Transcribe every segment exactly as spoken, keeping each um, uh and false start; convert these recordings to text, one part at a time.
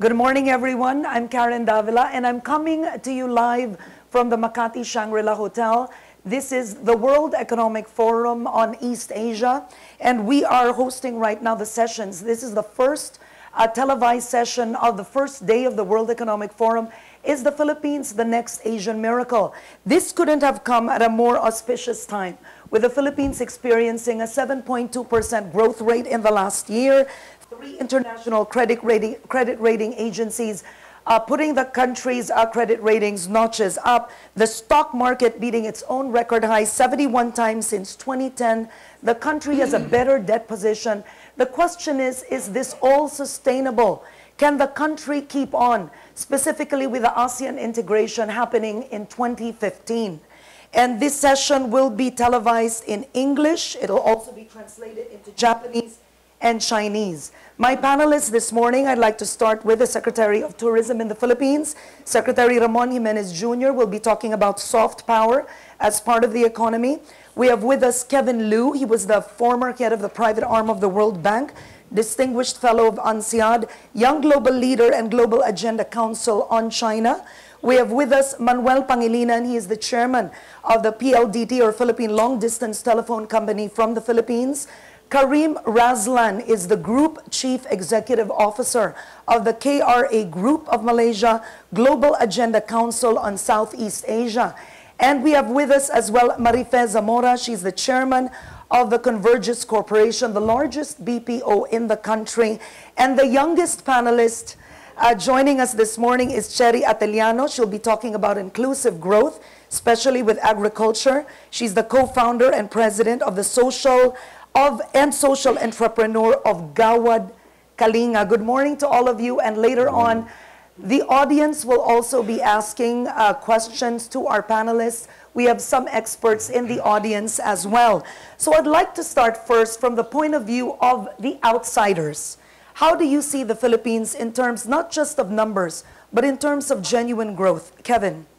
Good morning, everyone. I'm Karen Davila, and I'm coming to you live from the Makati Shangri-La Hotel. This is the World Economic Forum on East Asia, and we are hosting right now the sessions. This is the first uh, televised session of the first day of the World Economic Forum. Is the Philippines the next Asian miracle? This couldn't have come at a more auspicious time, with the Philippines experiencing a seven point two percent growth rate in the last year, three international credit rating, credit rating agencies Uh, putting the country's uh, credit ratings notches up, the stock market beating its own record high seventy-one times since twenty ten. The country has a better debt position. The question is, is this all sustainable? Can the country keep on, specifically with the ASEAN integration happening in twenty fifteen? And this session will be televised in English. It'll also be translated into Japanese and Chinese. My panelists this morning, I'd like to start with the Secretary of Tourism in the Philippines. Secretary Ramon Jimenez Junior will be talking about soft power as part of the economy. We have with us Kevin Lu. He was the former head of the private arm of the World Bank, distinguished fellow of INSEAD, Young Global Leader and Global Agenda Council on China. We have with us Manuel Pangilinan. He is the chairman of the P L D T, or Philippine Long Distance Telephone Company, from the Philippines. Karim Raslan is the Group Chief Executive Officer of the K R A Group of Malaysia, Global Agenda Council on Southeast Asia. And we have with us as well Marife Zamora. She's the chairman of the Convergys Corporation, the largest B P O in the country. And the youngest panelist uh, joining us this morning is Cherrie Atilano. She'll be talking about inclusive growth, especially with agriculture. She's the co-founder and president of the Social Of and social entrepreneur of Gawad Kalinga. Good morning to all of you, and later on the audience will also be asking uh, questions to our panelists. We have some experts in the audience as well. So I'd like to start first from the point of view of the outsiders. How do you see the Philippines in terms not just of numbers, but in terms of genuine growth? Kevin?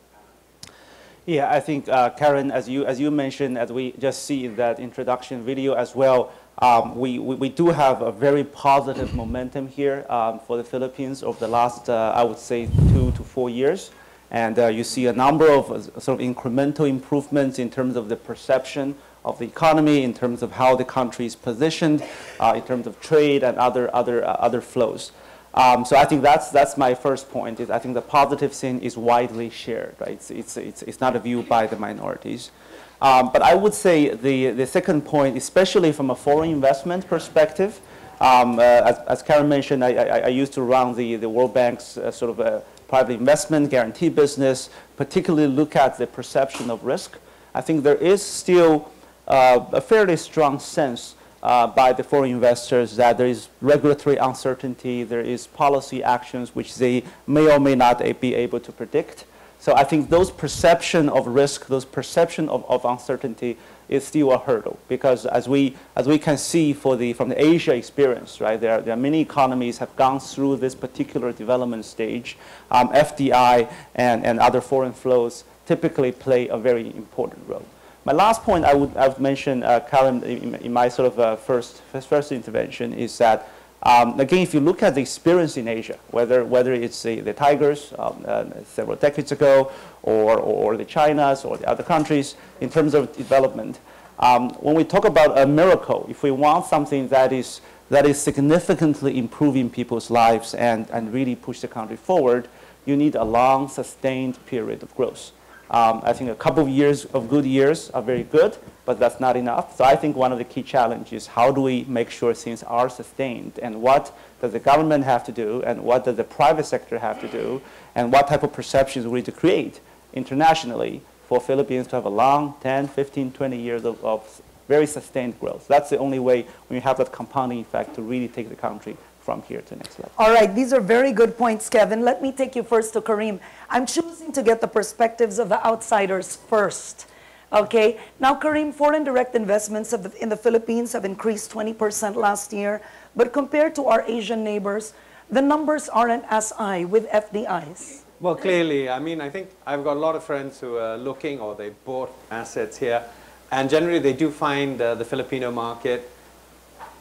Yeah, I think, uh, Karen, as you, as you mentioned, as we just see in that introduction video as well, um, we, we, we do have a very positive momentum here um, for the Philippines over the last, uh, I would say, two to four years. And uh, you see a number of uh, sort of incremental improvements in terms of the perception of the economy, in terms of how the country is positioned, uh, in terms of trade and other, other, uh, other flows. Um, so I think that's, that's my first point, is I think the positive thing is widely shared, right? It's, it's, it's, it's not a view by the minorities. Um, but I would say the, the second point, especially from a foreign investment perspective, um, uh, as, as Karen mentioned, I, I, I used to run the, the World Bank's uh, sort of a private investment guarantee business, particularly look at the perception of risk. I think there is still uh, a fairly strong sense Uh, by the foreign investors that there is regulatory uncertainty, there is policy actions which they may or may not be able to predict. So I think those perception of risk, those perception of, of uncertainty is still a hurdle, because as we, as we can see for the, from the Asia experience, right, there, there are many economies have gone through this particular development stage. Um, F D I and, and other foreign flows typically play a very important role. My last point I would, I would mention, uh, Karen, in, in my sort of uh, first, first intervention is that, um, again, if you look at the experience in Asia, whether, whether it's the, the Tigers um, uh, several decades ago, or, or the Chinas or the other countries, in terms of development, um, when we talk about a miracle, if we want something that is, that is significantly improving people's lives and, and really push the country forward, you need a long, sustained period of growth. Um, I think a couple of years of good years are very good, but that's not enough. So I think one of the key challenges, how do we make sure things are sustained, and what does the government have to do, and what does the private sector have to do, and what type of perceptions we need to create internationally for Philippines to have a long ten, fifteen, twenty years of, of very sustained growth. That's the only way when you have that compounding effect to really take the country from here to the next level. All right, these are very good points, Kevin. Let me take you first to Karim. I'm choosing to get the perspectives of the outsiders first. Okay, now Karim, foreign direct investments of the, in the Philippines have increased twenty percent last year, but compared to our Asian neighbors, the numbers aren't as high with F D Is. Well, clearly, I mean, I think I've got a lot of friends who are looking, or they bought assets here, and generally they do find uh, the Filipino market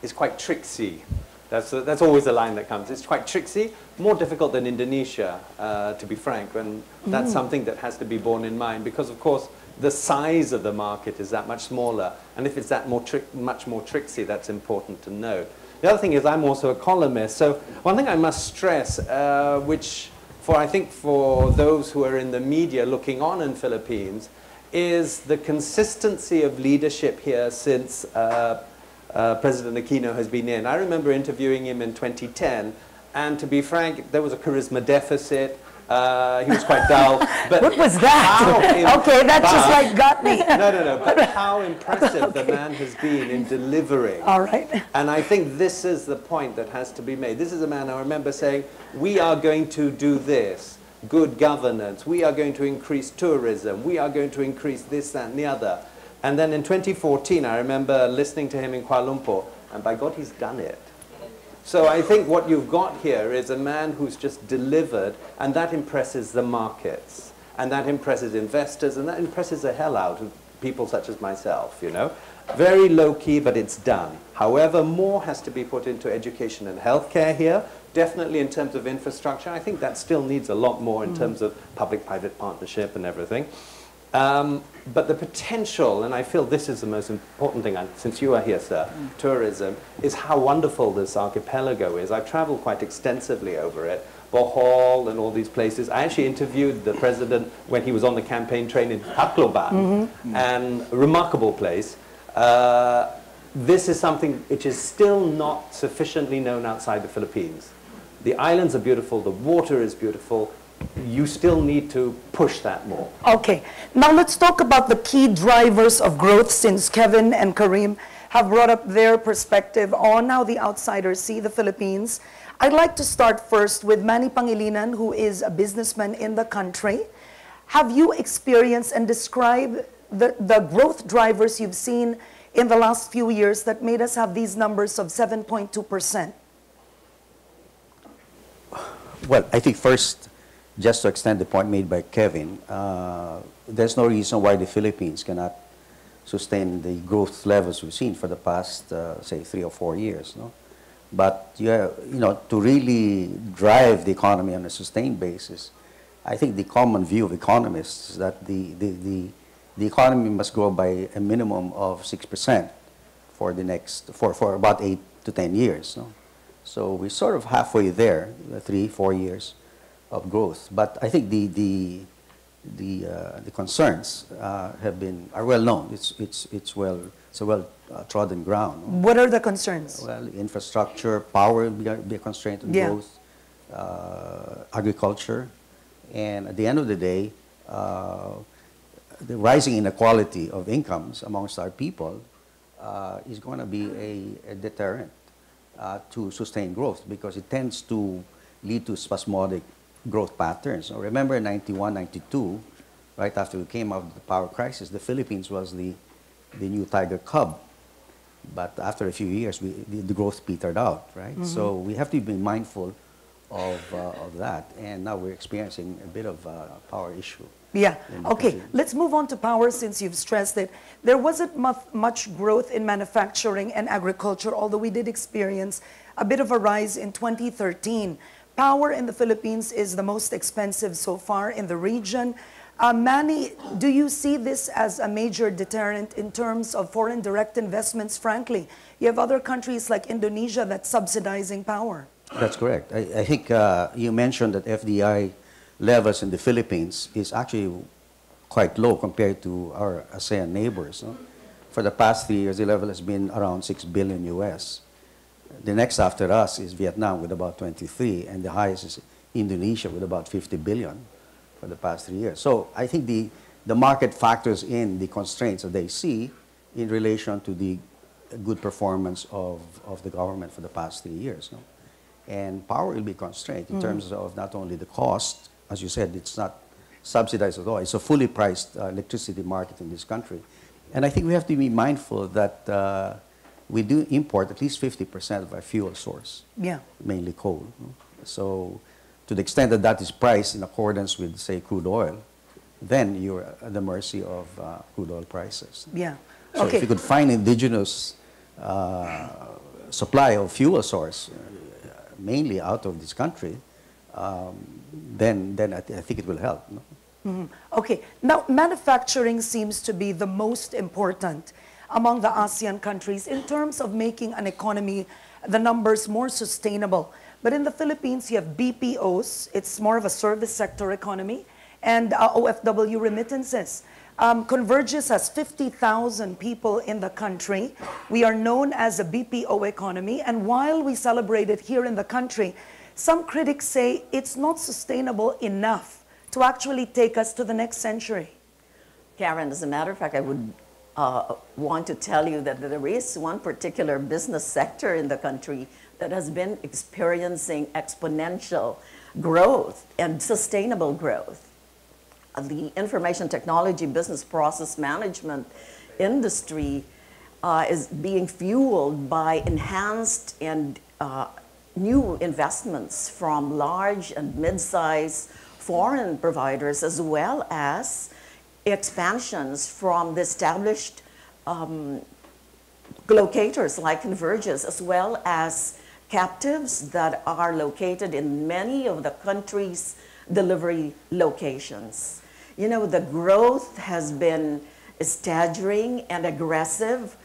is quite tricksy. That's, uh, that's always the line that comes. It's quite tricksy, more difficult than Indonesia, uh, to be frank, and that's mm. something that has to be borne in mind because, of course, the size of the market is that much smaller, and if it's that more tri much more tricksy, that's important to know. The other thing is I'm also a columnist, so one thing I must stress, uh, which for I think for those who are in the media looking on in Philippines, is the consistency of leadership here since uh, uh, President Aquino has been in. I remember interviewing him in twenty ten, and to be frank, there was a charisma deficit. Uh, he was quite dull. But what was that? Okay, that just like got me. No, no, no. But how impressive okay. the man has been in delivering. All right. And I think this is the point that has to be made. This is a man I remember saying, we are going to do this, good governance. We are going to increase tourism. We are going to increase this, that, and the other. And then in twenty fourteen, I remember listening to him in Kuala Lumpur, and by God, he's done it. So I think what you've got here is a man who's just delivered, and that impresses the markets, and that impresses investors, and that impresses the hell out of people such as myself, you know. Very low-key, but it's done. However, more has to be put into education and healthcare here, definitely in terms of infrastructure. I think that still needs a lot more in mm. terms of public-private partnership and everything. Um, but the potential, and I feel this is the most important thing, I, since you are here, sir, mm. tourism, is how wonderful this archipelago is. I've traveled quite extensively over it, Bohol and all these places. I actually interviewed the president when he was on the campaign train in Tacloban, mm-hmm. and a remarkable place. Uh, this is something which is still not sufficiently known outside the Philippines. The islands are beautiful, the water is beautiful, you still need to push that more. Okay. Now let's talk about the key drivers of growth, since Kevin and Karim have brought up their perspective on how the outsiders see the Philippines. I'd like to start first with Manny Pangilinan, who is a businessman in the country. Have you experienced and described the, the growth drivers you've seen in the last few years that made us have these numbers of seven point two percent? Well, I think first, just to extend the point made by Kevin, uh, there's no reason why the Philippines cannot sustain the growth levels we've seen for the past, uh, say, three or four years. No? But yeah, you know, to really drive the economy on a sustained basis, I think the common view of economists is that the, the, the, the economy must grow by a minimum of six percent for the next, for, for about eight to ten years. No? So we're sort of halfway there, three, four years. Of growth, but I think the the the, uh, the concerns uh, have been are well known. It's it's it's well it's a well uh, trodden ground. What are the concerns? Uh, well, infrastructure, power be a, be a constraint on yeah. growth, uh, agriculture, and at the end of the day, uh, the rising inequality of incomes amongst our people uh, is going to be a, a deterrent uh, to sustained growth, because it tends to lead to spasmodic growth patterns. So remember in ninety-one, ninety-two, right after we came out of the power crisis, the Philippines was the, the new tiger cub. But after a few years, we, the, the growth petered out, right? Mm-hmm. So we have to be mindful of, uh, of that. And now we're experiencing a bit of a power issue. Yeah, okay. Let's move on to power, since you've stressed it. There wasn't much growth in manufacturing and agriculture, although we did experience a bit of a rise in twenty thirteen. Power in the Philippines is the most expensive so far in the region. Uh, Manny, do you see this as a major deterrent in terms of foreign direct investments? Frankly, you have other countries like Indonesia that's subsidizing power. That's correct. I, I think uh, you mentioned that F D I levels in the Philippines is actually quite low compared to our ASEAN neighbors. No? For the past three years, the level has been around six billion U S. The next after us is Vietnam with about twenty-three, and the highest is Indonesia with about fifty billion for the past three years. So I think the, the market factors in the constraints that they see in relation to the good performance of, of the government for the past three years. No? And power will be constrained in mm. terms of not only the cost, as you said, it's not subsidized at all. It's a fully priced uh, electricity market in this country. And I think we have to be mindful that uh, we do import at least fifty percent of our fuel source, yeah. mainly coal. So to the extent that that is priced in accordance with, say, crude oil, then you're at the mercy of uh, crude oil prices. Yeah. So okay. if you could find indigenous uh, supply of fuel source, uh, mainly out of this country, um, then, then I, th I think it will help. No? Mm-hmm. Okay. Now, manufacturing seems to be the most important among the ASEAN countries in terms of making an economy, the numbers, more sustainable. But in the Philippines, you have B P Os. It's more of a service sector economy, and uh, O F W remittances. Um, Convergys has fifty thousand people in the country. We are known as a B P O economy, and while we celebrate it here in the country, some critics say it's not sustainable enough to actually take us to the next century. Karen, as a matter of fact, I would uh, want to tell you that there is one particular business sector in the country that has been experiencing exponential growth and sustainable growth. The information technology business process management industry uh, is being fueled by enhanced and uh, new investments from large and mid-sized foreign providers, as well as expansions from the established um, locators like Convergys, as well as captives that are located in many of the country's delivery locations. You know, the growth has been staggering and aggressive,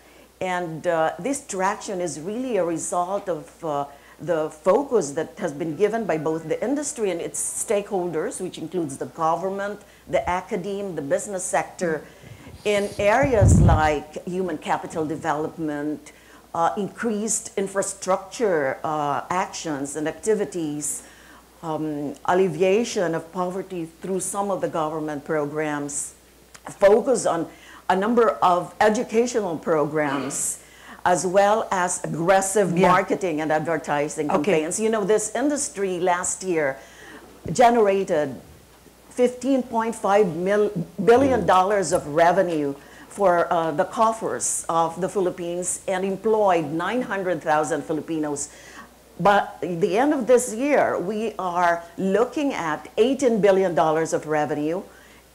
and uh, this traction is really a result of uh, the focus that has been given by both the industry and its stakeholders, which includes the government, the academe, the business sector, in areas like human capital development, uh, increased infrastructure uh, actions and activities, Um, alleviation of poverty through some of the government programs, focus on a number of educational programs, as well as aggressive yeah. marketing and advertising campaigns. Okay. You know, this industry last year generated fifteen point five billion dollars mm. of revenue for uh, the coffers of the Philippines and employed nine hundred thousand Filipinos. But at the end of this year, we are looking at eighteen billion dollars of revenue,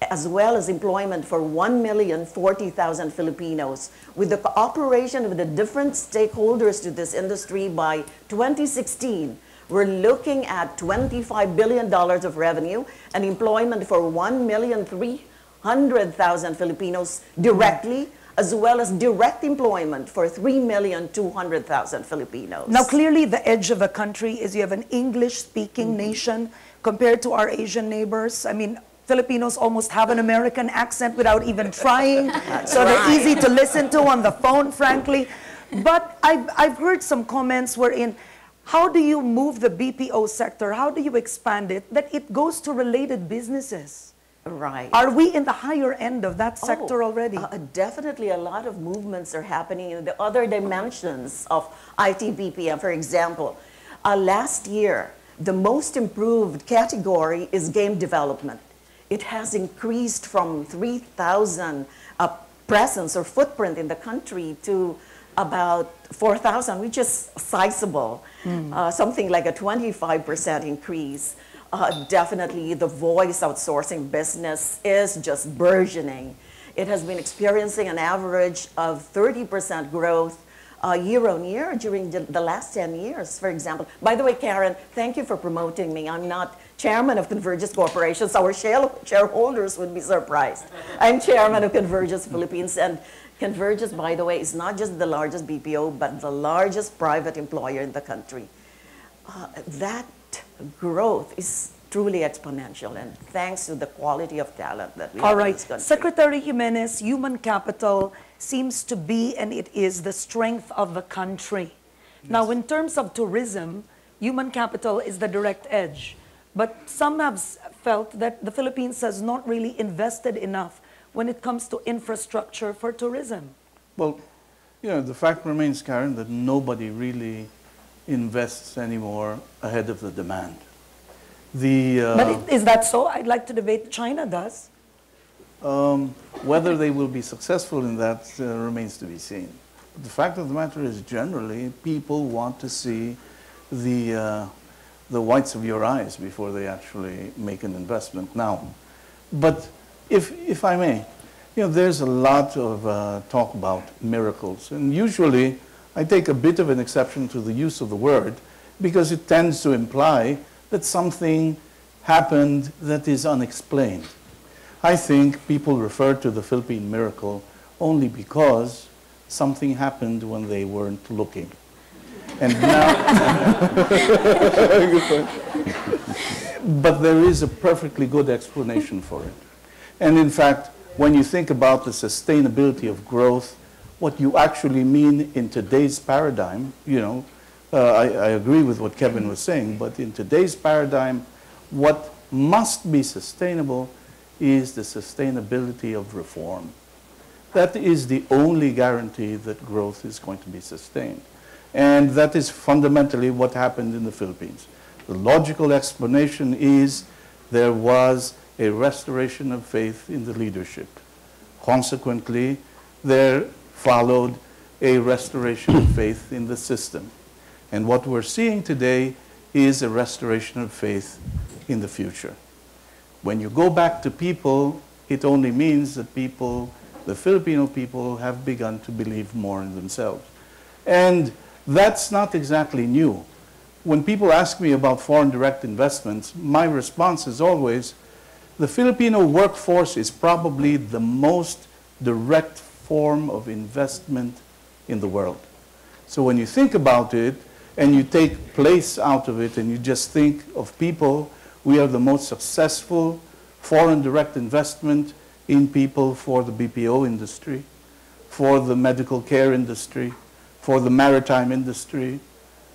as well as employment for one million forty thousand Filipinos, with the cooperation of the different stakeholders to this industry. By twenty sixteen, we're looking at twenty-five billion dollars of revenue and employment for one million three hundred thousand Filipinos directly, as well as direct employment for three million two hundred thousand Filipinos. Now, clearly the edge of the country is you have an English-speaking mm-hmm. nation compared to our Asian neighbors. I mean, Filipinos almost have an American accent without even trying, so they're right. easy to listen to on the phone, frankly. But I've, I've heard some comments wherein, how do you move the B P O sector? How do you expand it, that it goes to related businesses? Right. Are we in the higher end of that sector oh, already? Uh, definitely, a lot of movements are happening in the other dimensions of I T B P M. For example, uh, last year, the most improved category is game development. It has increased from three thousand uh, presence or footprint in the country to about four thousand, which is sizable, mm. uh, something like a twenty-five percent increase. Uh, definitely, the voice outsourcing business is just burgeoning. It has been experiencing an average of thirty percent growth uh, year on year during the, the last ten years, for example. By the way, Karen, thank you for promoting me. I'm not chairman of Convergys Corporation, so our shareholders would be surprised. I'm chairman of Convergys Philippines, and Convergys, by the way, is not just the largest B P O, but the largest private employer in the country. Uh, that growth is truly exponential, and thanks to the quality of talent that we have in this country. All right, Secretary Jimenez, human capital seems to be, and it is, the strength of the country. Yes. Now, in terms of tourism, human capital is the direct edge, but some have felt that the Philippines has not really invested enough when it comes to infrastructure for tourism. Well, you know, the fact remains, Karen, that nobody really invests anymore ahead of the demand. The, uh, but is that so? I'd like to debate China does. Um, whether they will be successful in that uh, remains to be seen. But the fact of the matter is, generally, people want to see the, uh, the whites of your eyes before they actually make an investment now. But if, if I may, you know, there's a lot of uh, talk about miracles, and usually I take a bit of an exception to the use of the word because it tends to imply that something happened that is unexplained. I think people refer to the Philippine miracle only because something happened when they weren't looking. And now, but there is a perfectly good explanation for it. And in fact, when you think about the sustainability of growth, what you actually mean in today's paradigm, you know, uh, I, I agree with what Kevin was saying, but in today's paradigm, what must be sustainable is the sustainability of reform. That is the only guarantee that growth is going to be sustained. And that is fundamentally what happened in the Philippines. The logical explanation is there was a restoration of faith in the leadership. Consequently, there followed a restoration of faith in the system. And what we're seeing today is a restoration of faith in the future. When you go back to people, it only means that people, the Filipino people, have begun to believe more in themselves. And that's not exactly new. When people ask me about foreign direct investments, my response is always, the Filipino workforce is probably the most direct form of investment in the world. So when you think about it, and you take place out of it, and you just think of people, we are the most successful foreign direct investment in people for the B P O industry, for the medical care industry, for the maritime industry,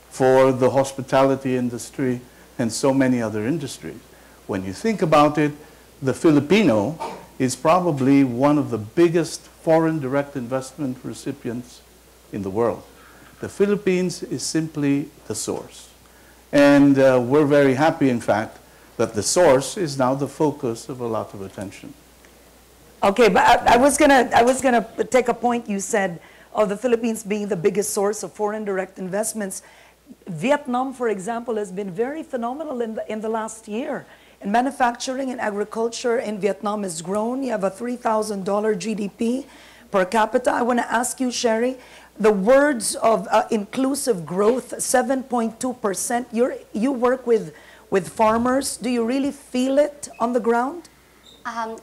for the hospitality industry, and so many other industries. When you think about it, the Filipino is probably one of the biggest foreign direct investment recipients in the world. The Philippines is simply the source. And uh, we're very happy, in fact, that the source is now the focus of a lot of attention. Okay, but I, I was gonna, I was gonna take a point you said, of the Philippines being the biggest source of foreign direct investments. Vietnam, for example, has been very phenomenal in the, in the last year. And manufacturing and agriculture in Vietnam has grown. You have a three thousand dollar G D P per capita. I want to ask you, Cherrie, the words of uh, inclusive growth, seven point two percent. You're, you work with, with farmers. Do you really feel it on the ground? Um,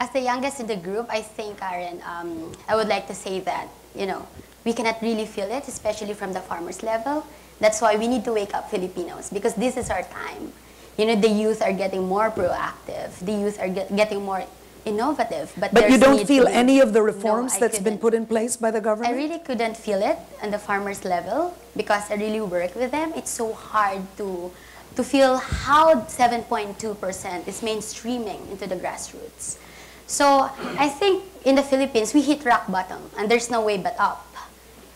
as the youngest in the group, I think, Karen, um, I would like to say that, you know, we cannot really feel it, especially from the farmers' level. That's why we need to wake up Filipinos, because this is our time. You know, the youth are getting more proactive. The youth are get, getting more innovative. But, but you don't feel to, any of the reforms no, that's couldn't. been put in place by the government? I really couldn't feel it on the farmers' level, because I really work with them. It's so hard to, to feel how seven point two percent is mainstreaming into the grassroots. So I think in the Philippines, we hit rock bottom, and there's no way but up.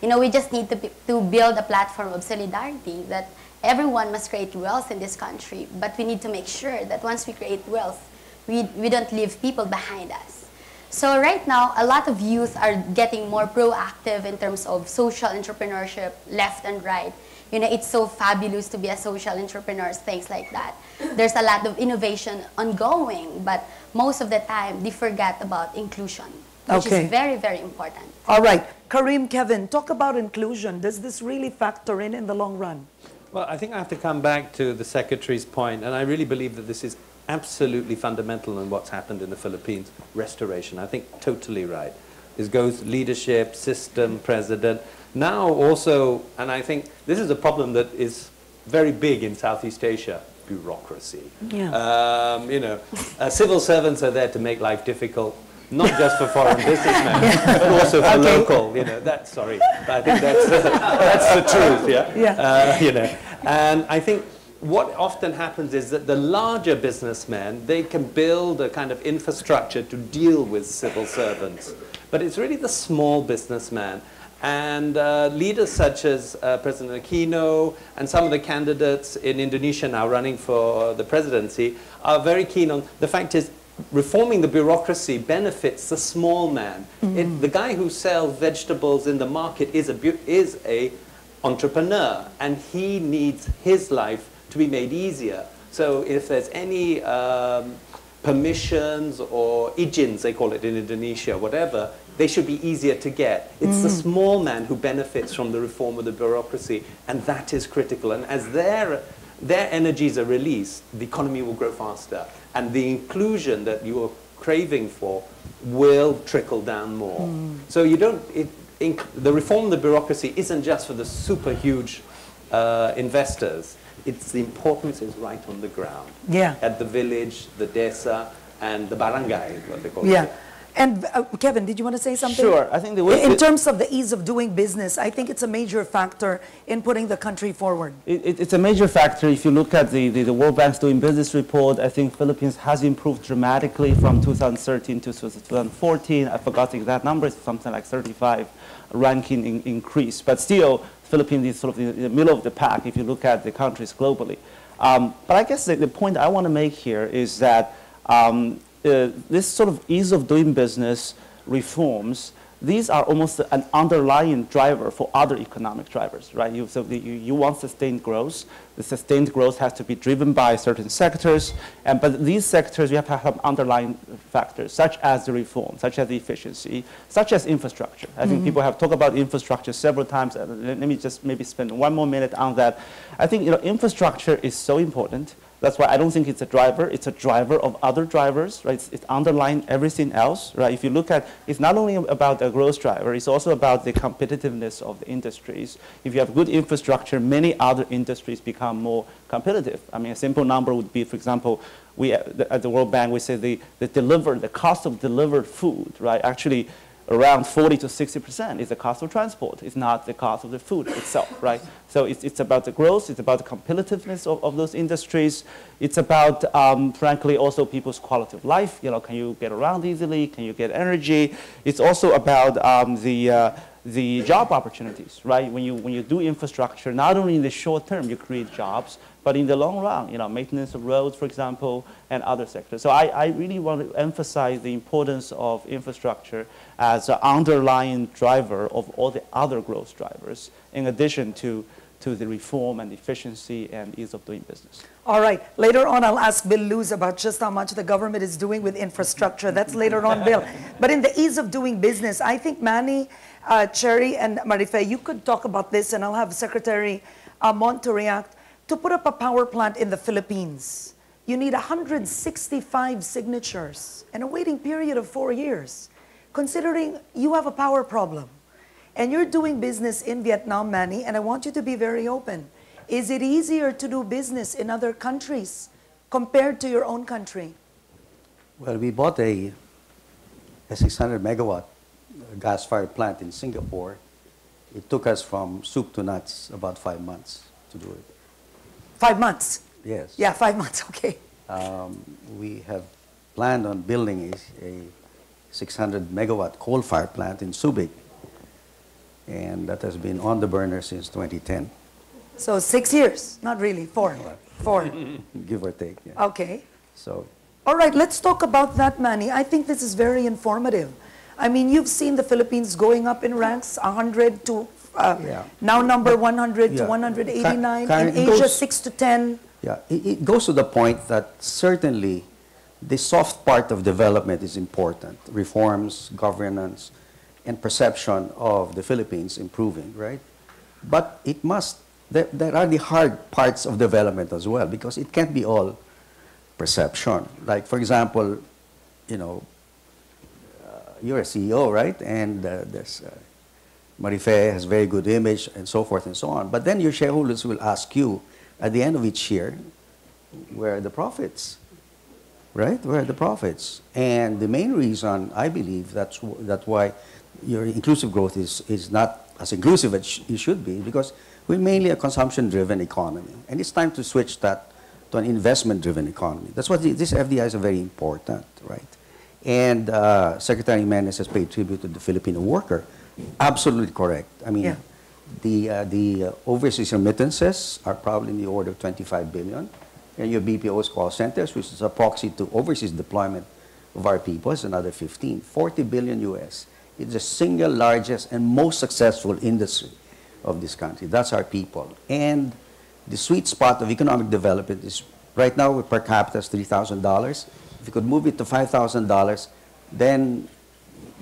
You know, we just need to, to build a platform of solidarity that everyone must create wealth in this country, but we need to make sure that once we create wealth, we, we don't leave people behind us. So right now, a lot of youth are getting more proactive in terms of social entrepreneurship, left and right. You know, it's so fabulous to be a social entrepreneur, things like that. There's a lot of innovation ongoing, but most of the time, they forget about inclusion, which okay. is very, very important. All right. Karim, Kevin, talk about inclusion. Does this really factor in in the long run? Well, I think I have to come back to the Secretary's point, and I really believe that this is absolutely fundamental in what's happened in the Philippines. Restoration, I think totally right. This goes leadership, system, president. Now also, and I think this is a problem that is very big in Southeast Asia, bureaucracy. Yeah. Um, you know, uh, civil servants are there to make life difficult, not just for foreign businessmen, yeah. but also for okay. local. You know, that's sorry. I think that's uh, that's the truth. Yeah. Yeah. Uh, you know, and I think what often happens is that the larger businessmen, they can build a kind of infrastructure to deal with civil servants, but it's really the small businessman. And uh, leaders such as uh, President Aquino and some of the candidates in Indonesia now running for the presidency are very keen on, the fact is, reforming the bureaucracy benefits the small man. Mm. It, the guy who sells vegetables in the market is a, is a entrepreneur, and he needs his life to be made easier. So if there's any um, permissions or ijins, they call it in Indonesia, whatever, they should be easier to get. It's mm. the small man who benefits from the reform of the bureaucracy, and that is critical. And as their, their energies are released, the economy will grow faster. And the inclusion that you are craving for will trickle down more. Mm. So you don't, it, inc the reform of the bureaucracy isn't just for the super huge uh, investors. It's the importance is right on the ground. Yeah. At the village, the desa, and the barangay, what they call yeah. it. Yeah. And uh, Kevin, did you want to say something? Sure. I think the way in it, terms of the ease of doing business, I think it's a major factor in putting the country forward. It, it, it's a major factor. If you look at the, the, the World Bank's Doing Business report, I think Philippines has improved dramatically from two thousand thirteen to two thousand fourteen. I forgot the exact number. It's something like thirty-five ranking in, increase. But still, Philippines is sort of in the middle of the pack if you look at the countries globally. Um, but I guess the, the point I want to make here is that um, Uh, this sort of ease of doing business reforms, these are almost an underlying driver for other economic drivers, right? You, so the, you, you want sustained growth. The sustained growth has to be driven by certain sectors, and but these sectors, you have to have underlying factors, such as the reform, such as the efficiency, such as infrastructure. I mm-hmm. think people have talked about infrastructure several times. Uh, let me just maybe spend one more minute on that. I think you know, infrastructure is so important. That's why I don't think it's a driver. It's a driver of other drivers, right? It's, it's underlying everything else, right? If you look at, it's not only about a growth driver, it's also about the competitiveness of the industries. If you have good infrastructure, many other industries become more competitive. I mean, a simple number would be, for example, we at the World Bank, we say the, the, delivered, the cost of delivered food, right? Actually, around forty to sixty percent is the cost of transport. It's not the cost of the food itself, right? So it's, it's about the growth. It's about the competitiveness of, of those industries. It's about, um, frankly, also people's quality of life. You know, can you get around easily? Can you get energy? It's also about um, the, uh, the job opportunities, right? When you, when you do infrastructure, not only in the short term you create jobs, but in the long run, you know, maintenance of roads, for example, and other sectors. So I, I really want to emphasize the importance of infrastructure as an underlying driver of all the other growth drivers, in addition to, to the reform and efficiency and ease of doing business. All right. Later on, I'll ask Bill Luz about just how much the government is doing with infrastructure. That's later on, Bill. But in the ease of doing business, I think Manny, uh, Cherrie, and Marife, you could talk about this, and I'll have Secretary Amon to react. To put up a power plant in the Philippines, you need one hundred sixty-five signatures and a waiting period of four years, considering you have a power problem. And you're doing business in Vietnam, Manny, and I want you to be very open. Is it easier to do business in other countries compared to your own country? Well, we bought a, a six hundred megawatt gas-fired plant in Singapore. It took us from soup to nuts about five months to do it. Five months? Yes. Yeah, five months, okay. Um, we have planned on building a, a six hundred megawatt coal-fired plant in Subic, and that has been on the burner since twenty ten. So six years, not really, four, well, four. Give or take, yeah. Okay. So. All right, let's talk about that, Manny. I think this is very informative. I mean, you've seen the Philippines going up in ranks, one hundred to Uh, yeah. Now number one hundred yeah. to one hundred eighty-nine, Karen, in Asia goes, six to ten. Yeah, it, it goes to the point that certainly the soft part of development is important. Reforms, governance, and perception of the Philippines improving, right? But it must, there, there are the hard parts of development as well, because it can't be all perception. Like, for example, you know, uh, you're a C E O, right? And uh, there's... Uh, Marife has very good image, and so forth and so on. But then your shareholders will ask you, at the end of each year, where are the profits? Right? Where are the profits? And the main reason, I believe, that's, that's why your inclusive growth is, is not as inclusive as sh it should be, because we're mainly a consumption-driven economy. And it's time to switch that to an investment-driven economy. That's why these F D Is are very important, right? And uh, Secretary Jimenez has paid tribute to the Filipino worker. Absolutely correct. I mean, yeah. the, uh, the uh, overseas remittances are probably in the order of twenty-five billion. And your B P O's call centers, which is a proxy to overseas deployment of our people, is another fifteen. forty billion U S. It's the single largest and most successful industry of this country. That's our people. And the sweet spot of economic development is, right now, per capita is three thousand dollars. If you could move it to five thousand dollars, then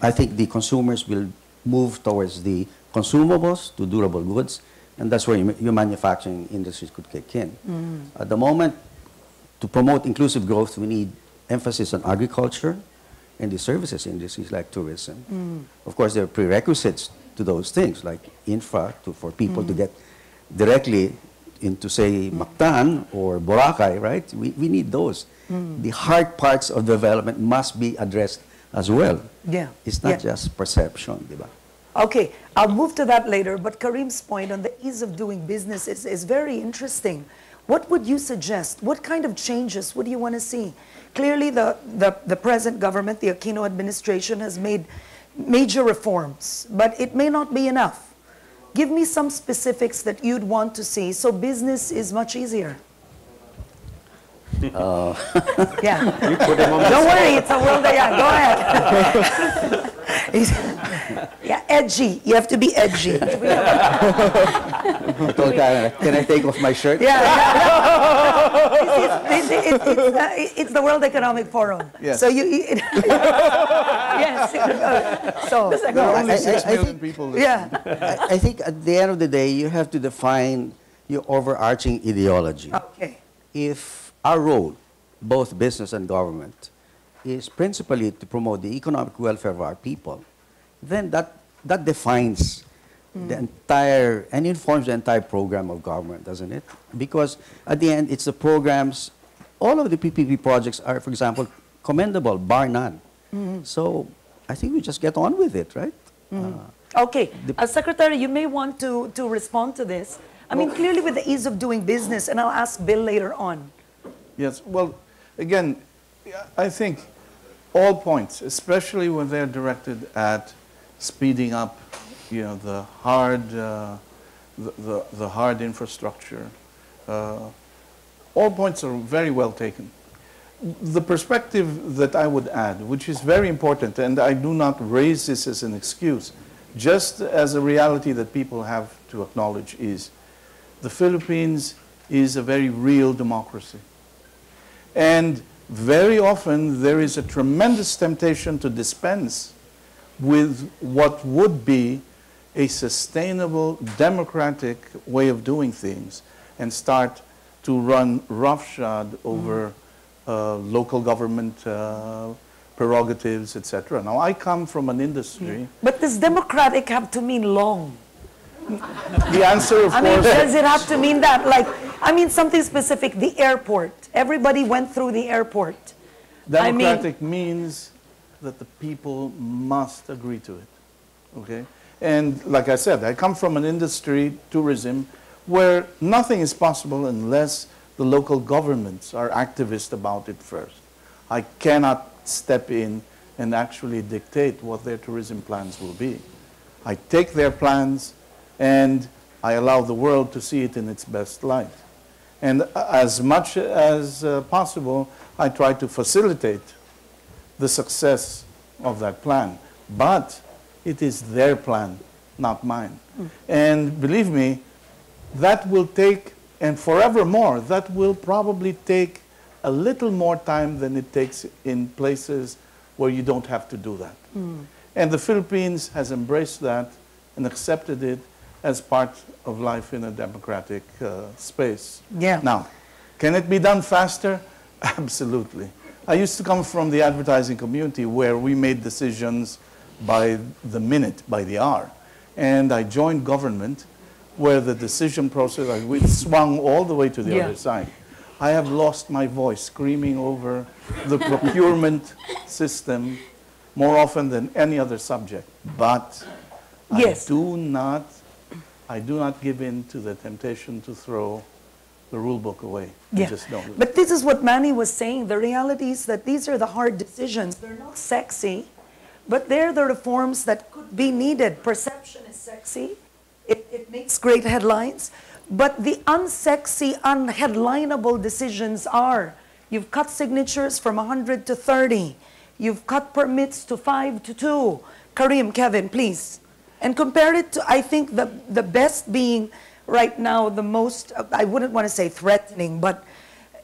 I think the consumers will move towards the consumables, to durable goods, and that's where your manufacturing industries could kick in. Mm. At the moment, to promote inclusive growth, we need emphasis on agriculture and the services industries like tourism. Mm. Of course, there are prerequisites to those things, like infra, to, for people mm. to get directly into, say, mm. Mactan or Boracay, right? We, we need those. Mm. The hard parts of development must be addressed as well. Yeah. It's not yeah. just perception, diba? Okay, I'll move to that later, but Karim's point on the ease of doing business is, is very interesting. What would you suggest? What kind of changes would you want to see? Clearly, the, the, the present government, the Aquino administration, has made major reforms, but it may not be enough. Give me some specifics that you'd want to see so business is much easier. Uh, yeah. You put him on the Don't spot. Worry, it's a world of, yeah, go ahead. Yeah, edgy. You have to be edgy. I told Karen, can I take off my shirt? Yeah. yeah. It's, it's, it's, it's, uh, it's the World Economic Forum. Yes. So you. It, yes. Uh, so there are only six million people listening. Yeah. I, I think at the end of the day, you have to define your overarching ideology. Okay. If our role, both business and government, is principally to promote the economic welfare of our people, then that, that defines mm. the entire, and informs the entire program of government, doesn't it? Because at the end, it's the programs, all of the P P P projects are, for example, commendable, bar none. Mm. So I think we just get on with it, right? Mm. Uh, okay, uh, Secretary, you may want to, to respond to this. I well, mean, clearly with the ease of doing business, and I'll ask Bill later on. Yes, well, again, I think all points, especially when they're directed at speeding up, you know, the hard, uh, the, the, the hard infrastructure, uh, all points are very well taken. The perspective that I would add, which is very important, and I do not raise this as an excuse, just as a reality that people have to acknowledge, is the Philippines is a very real democracy. And very often there is a tremendous temptation to dispense with what would be a sustainable democratic way of doing things and start to run roughshod over mm-hmm. uh, local government uh, prerogatives, et cetera. Now, I come from an industry... But does democratic have to mean long? The answer, of I course... I mean, does it have to mean that? Like, I mean, something specific, the airport. Everybody went through the airport. Democratic I mean, means that the people must agree to it, okay? And like I said, I come from an industry, tourism, where nothing is possible unless the local governments are activist about it first. I cannot step in and actually dictate what their tourism plans will be. I take their plans and I allow the world to see it in its best light. And as much as uh, possible, I try to facilitate the success of that plan. But it is their plan, not mine. Mm. And believe me, that will take, and forevermore, that will probably take a little more time than it takes in places where you don't have to do that. Mm. And the Philippines has embraced that and accepted it as part of life in a democratic uh, space. Yeah. Now, can it be done faster? Absolutely. I used to come from the advertising community where we made decisions by the minute, by the hour. And I joined government where the decision process, like, we swung all the way to the yeah. other side. I have lost my voice screaming over the procurement system more often than any other subject. But yes. I do not I do not give in to the temptation to throw the rule book away. Yeah. I just don't. But this is what Manny was saying. The reality is that these are the hard decisions. They're not sexy, but they're the reforms that could be needed. Perception is sexy. It, it makes great headlines. But the unsexy, unheadlinable decisions are, you've cut signatures from one hundred to thirty. You've cut permits to five to two. Karim, Kevin, please. And compare it to, I think, the, the best being right now, the most, I wouldn't want to say threatening, but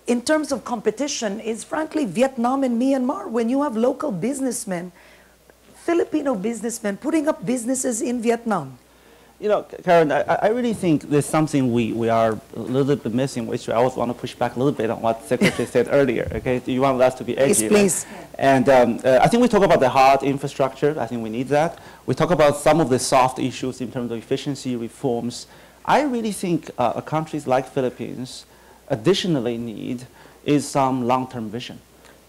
in terms of competition is frankly Vietnam and Myanmar. When you have local businessmen, Filipino businessmen putting up businesses in Vietnam. You know, Karen, I, I really think there's something we, we are a little bit missing, which I always want to push back a little bit on what Secretary said earlier. Okay, you want us to be edgy. Yes, please. Right? And um, uh, I think we talk about the hard infrastructure. I think we need that. We talk about some of the soft issues in terms of efficiency reforms. I really think uh, countries like Philippines additionally need is some long-term vision.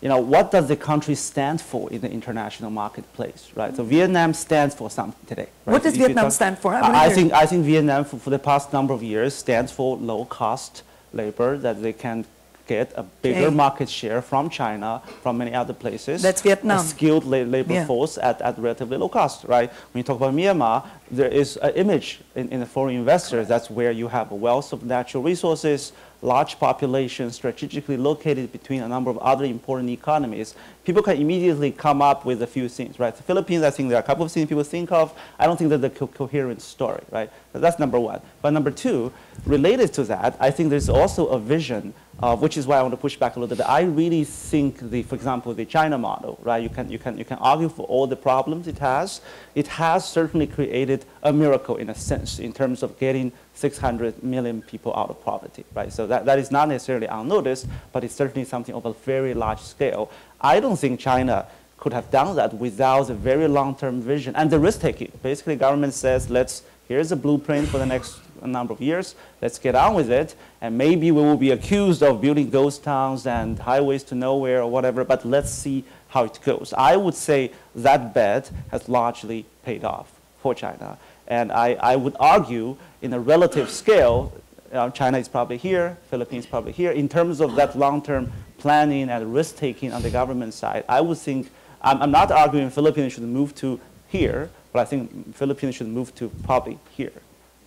You know, what does the country stand for in the international marketplace, right? So Vietnam stands for something today. Right? What does if Vietnam talk, stand for? I, I, think, I think Vietnam, for, for the past number of years, stands for low-cost labor, that they can get a bigger okay. market share from China, from many other places. That's Vietnam. A skilled la labor yeah. force at, at relatively low cost, right? When you talk about Myanmar, there is an image in, in the foreign investors. That's where you have a wealth of natural resources, large population strategically located between a number of other important economies. People can immediately come up with a few things, right? The Philippines, I think there are a couple of things people think of. I don't think that's a co coherent story, right? That's number one. But number two, related to that, I think there's also a vision, uh, which is why I want to push back a little bit. I really think, the, for example, the China model, right? You can, you, can, you can argue for all the problems it has. It has certainly created a miracle, in a sense, in terms of getting six hundred million people out of poverty, right? So that, that is not necessarily unnoticed, but it's certainly something of a very large scale. I don't think China could have done that without a very long-term vision and the risk-taking. Basically, government says, let's, here's a blueprint for the next number of years, let's get on with it, and maybe we will be accused of building ghost towns and highways to nowhere or whatever, but let's see how it goes. I would say that bet has largely paid off for China. And I, I would argue, in a relative scale, uh, China is probably here, Philippines probably here. In terms of that long-term planning and risk-taking on the government side, I would think, I'm, I'm not arguing Philippines should move to here, but I think Philippines should move to probably here,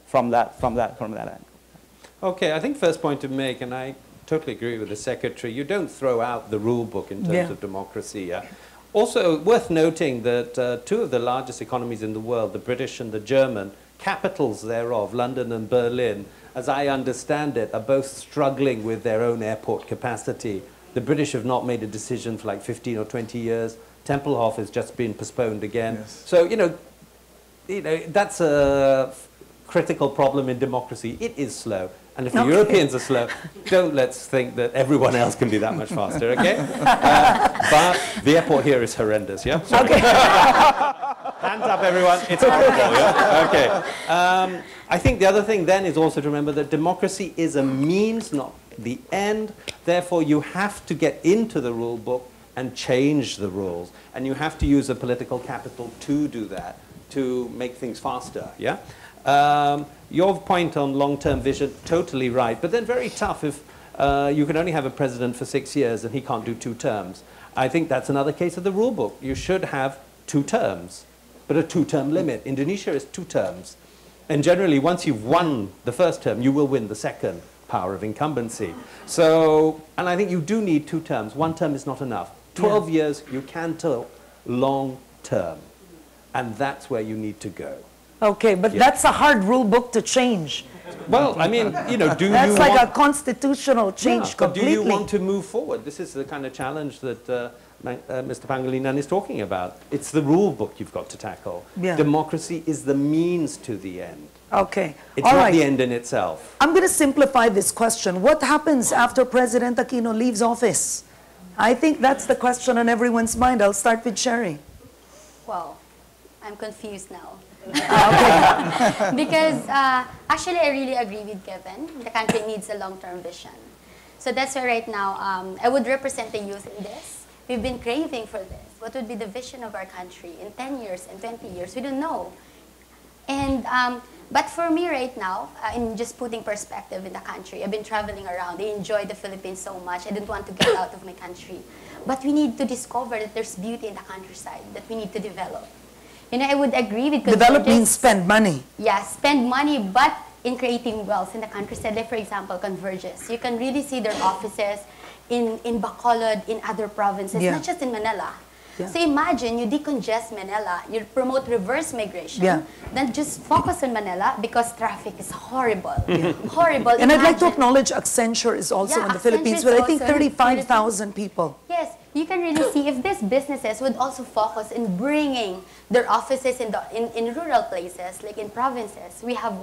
from that, from that, from that angle. Okay, I think first point to make, and I totally agree with the Secretary, you don't throw out the rule book in terms yeah. of democracy. Yeah? Also, worth noting that uh, two of the largest economies in the world, the British and the German, capitals thereof, London and Berlin, as I understand it, are both struggling with their own airport capacity. The British have not made a decision for like fifteen or twenty years. Tempelhof has just been postponed again. Yes. So, you know, you know, that's a critical problem in democracy. It is slow. And if okay. the Europeans are slow, don't let's think that everyone else can be that much faster, okay? Uh, but the airport here is horrendous, yeah? Sorry. Okay. Hands up, everyone. It's horrible, yeah? Okay. Um, I think the other thing then is also to remember that democracy is a means, not the end. Therefore, you have to get into the rule book and change the rules. And you have to use the political capital to do that, to make things faster, yeah? Um, your point on long-term vision, totally right, but then very tough if uh, you can only have a president for six years and he can't do two terms. I think that's another case of the rule book. You should have two terms, but a two-term limit. Indonesia is two terms. And generally, once you've won the first term, you will win the second, power of incumbency. So, and I think you do need two terms. One term is not enough. twelve yeah. years, you can talk long-term, and that's where you need to go. Okay, but yeah. that's a hard rule book to change. Well, I mean, you know, do that's you like want a constitutional change yeah, completely. But do you want to move forward? This is the kind of challenge that uh, uh, Mister Pangilinan is talking about. It's the rule book you've got to tackle. Yeah. Democracy is the means to the end. Okay. It's All not right. the end in itself. I'm going to simplify this question. What happens after President Aquino leaves office? I think that's the question on everyone's mind. I'll start with Cherrie. Well, I'm confused now. uh, okay. Because uh, actually I really agree with Kevin. The country needs a long-term vision. So that's why right now um, I would represent the youth in this. We've been craving for this. What would be the vision of our country in ten years and twenty years? We don't know. And, um, but for me right now, uh, in just putting perspective in the country, I've been traveling around. I enjoy the Philippines so much. I didn't want to get out of my country. But we need to discover that there's beauty in the countryside that we need to develop. You know, I would agree with develop means spend money. Yeah, spend money, but in creating wealth in the countryside. Like, for example, Convergys. You can really see their offices in, in Bacolod, in other provinces, yeah. not just in Manila. Yeah. So imagine you decongest Manila, you promote reverse migration, yeah. then just focus on Manila because traffic is horrible. Yeah. Horrible. And imagine. I'd like to acknowledge Accenture is also yeah, in the Accenture Philippines, where I think thirty-five thousand people. Yes. You can really see if these businesses would also focus in bringing their offices in, the, in, in rural places, like in provinces. We have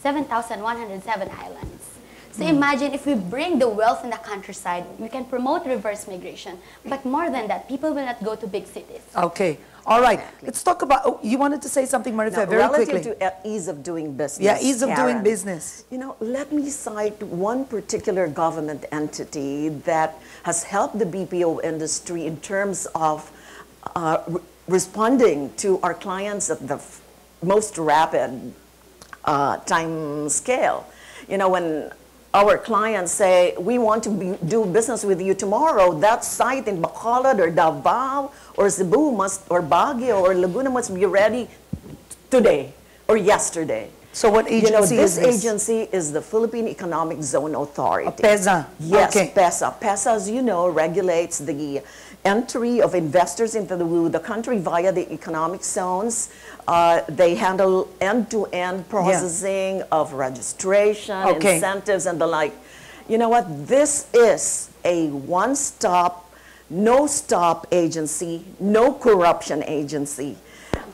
seven thousand one hundred seven islands. So mm. imagine if we bring the wealth in the countryside, we can promote reverse migration. But more than that, people will not go to big cities. Okay. All right. Exactly. Let's talk about, oh, you wanted to say something, Marife, no, very relative quickly. Relative to ease of doing business. Yeah, ease of Karen. doing business. You know, let me cite one particular government entity that has helped the B P O industry in terms of uh, re responding to our clients at the f most rapid uh, time scale. You know, when our clients say, we want to be, do business with you tomorrow, that site in Bacolod or Davao or Cebu must, or Baguio or Laguna must be ready today or yesterday. So what agency you know, this is this? agency is the Philippine Economic Zone Authority. A PEZA. Yes, okay. PEZA. PEZA, as you know, regulates the entry of investors into the, the country via the economic zones. Uh, they handle end-to-end processing yeah. of registration, okay. incentives, and the like. You know what? This is a one-stop, no-stop agency, no corruption agency.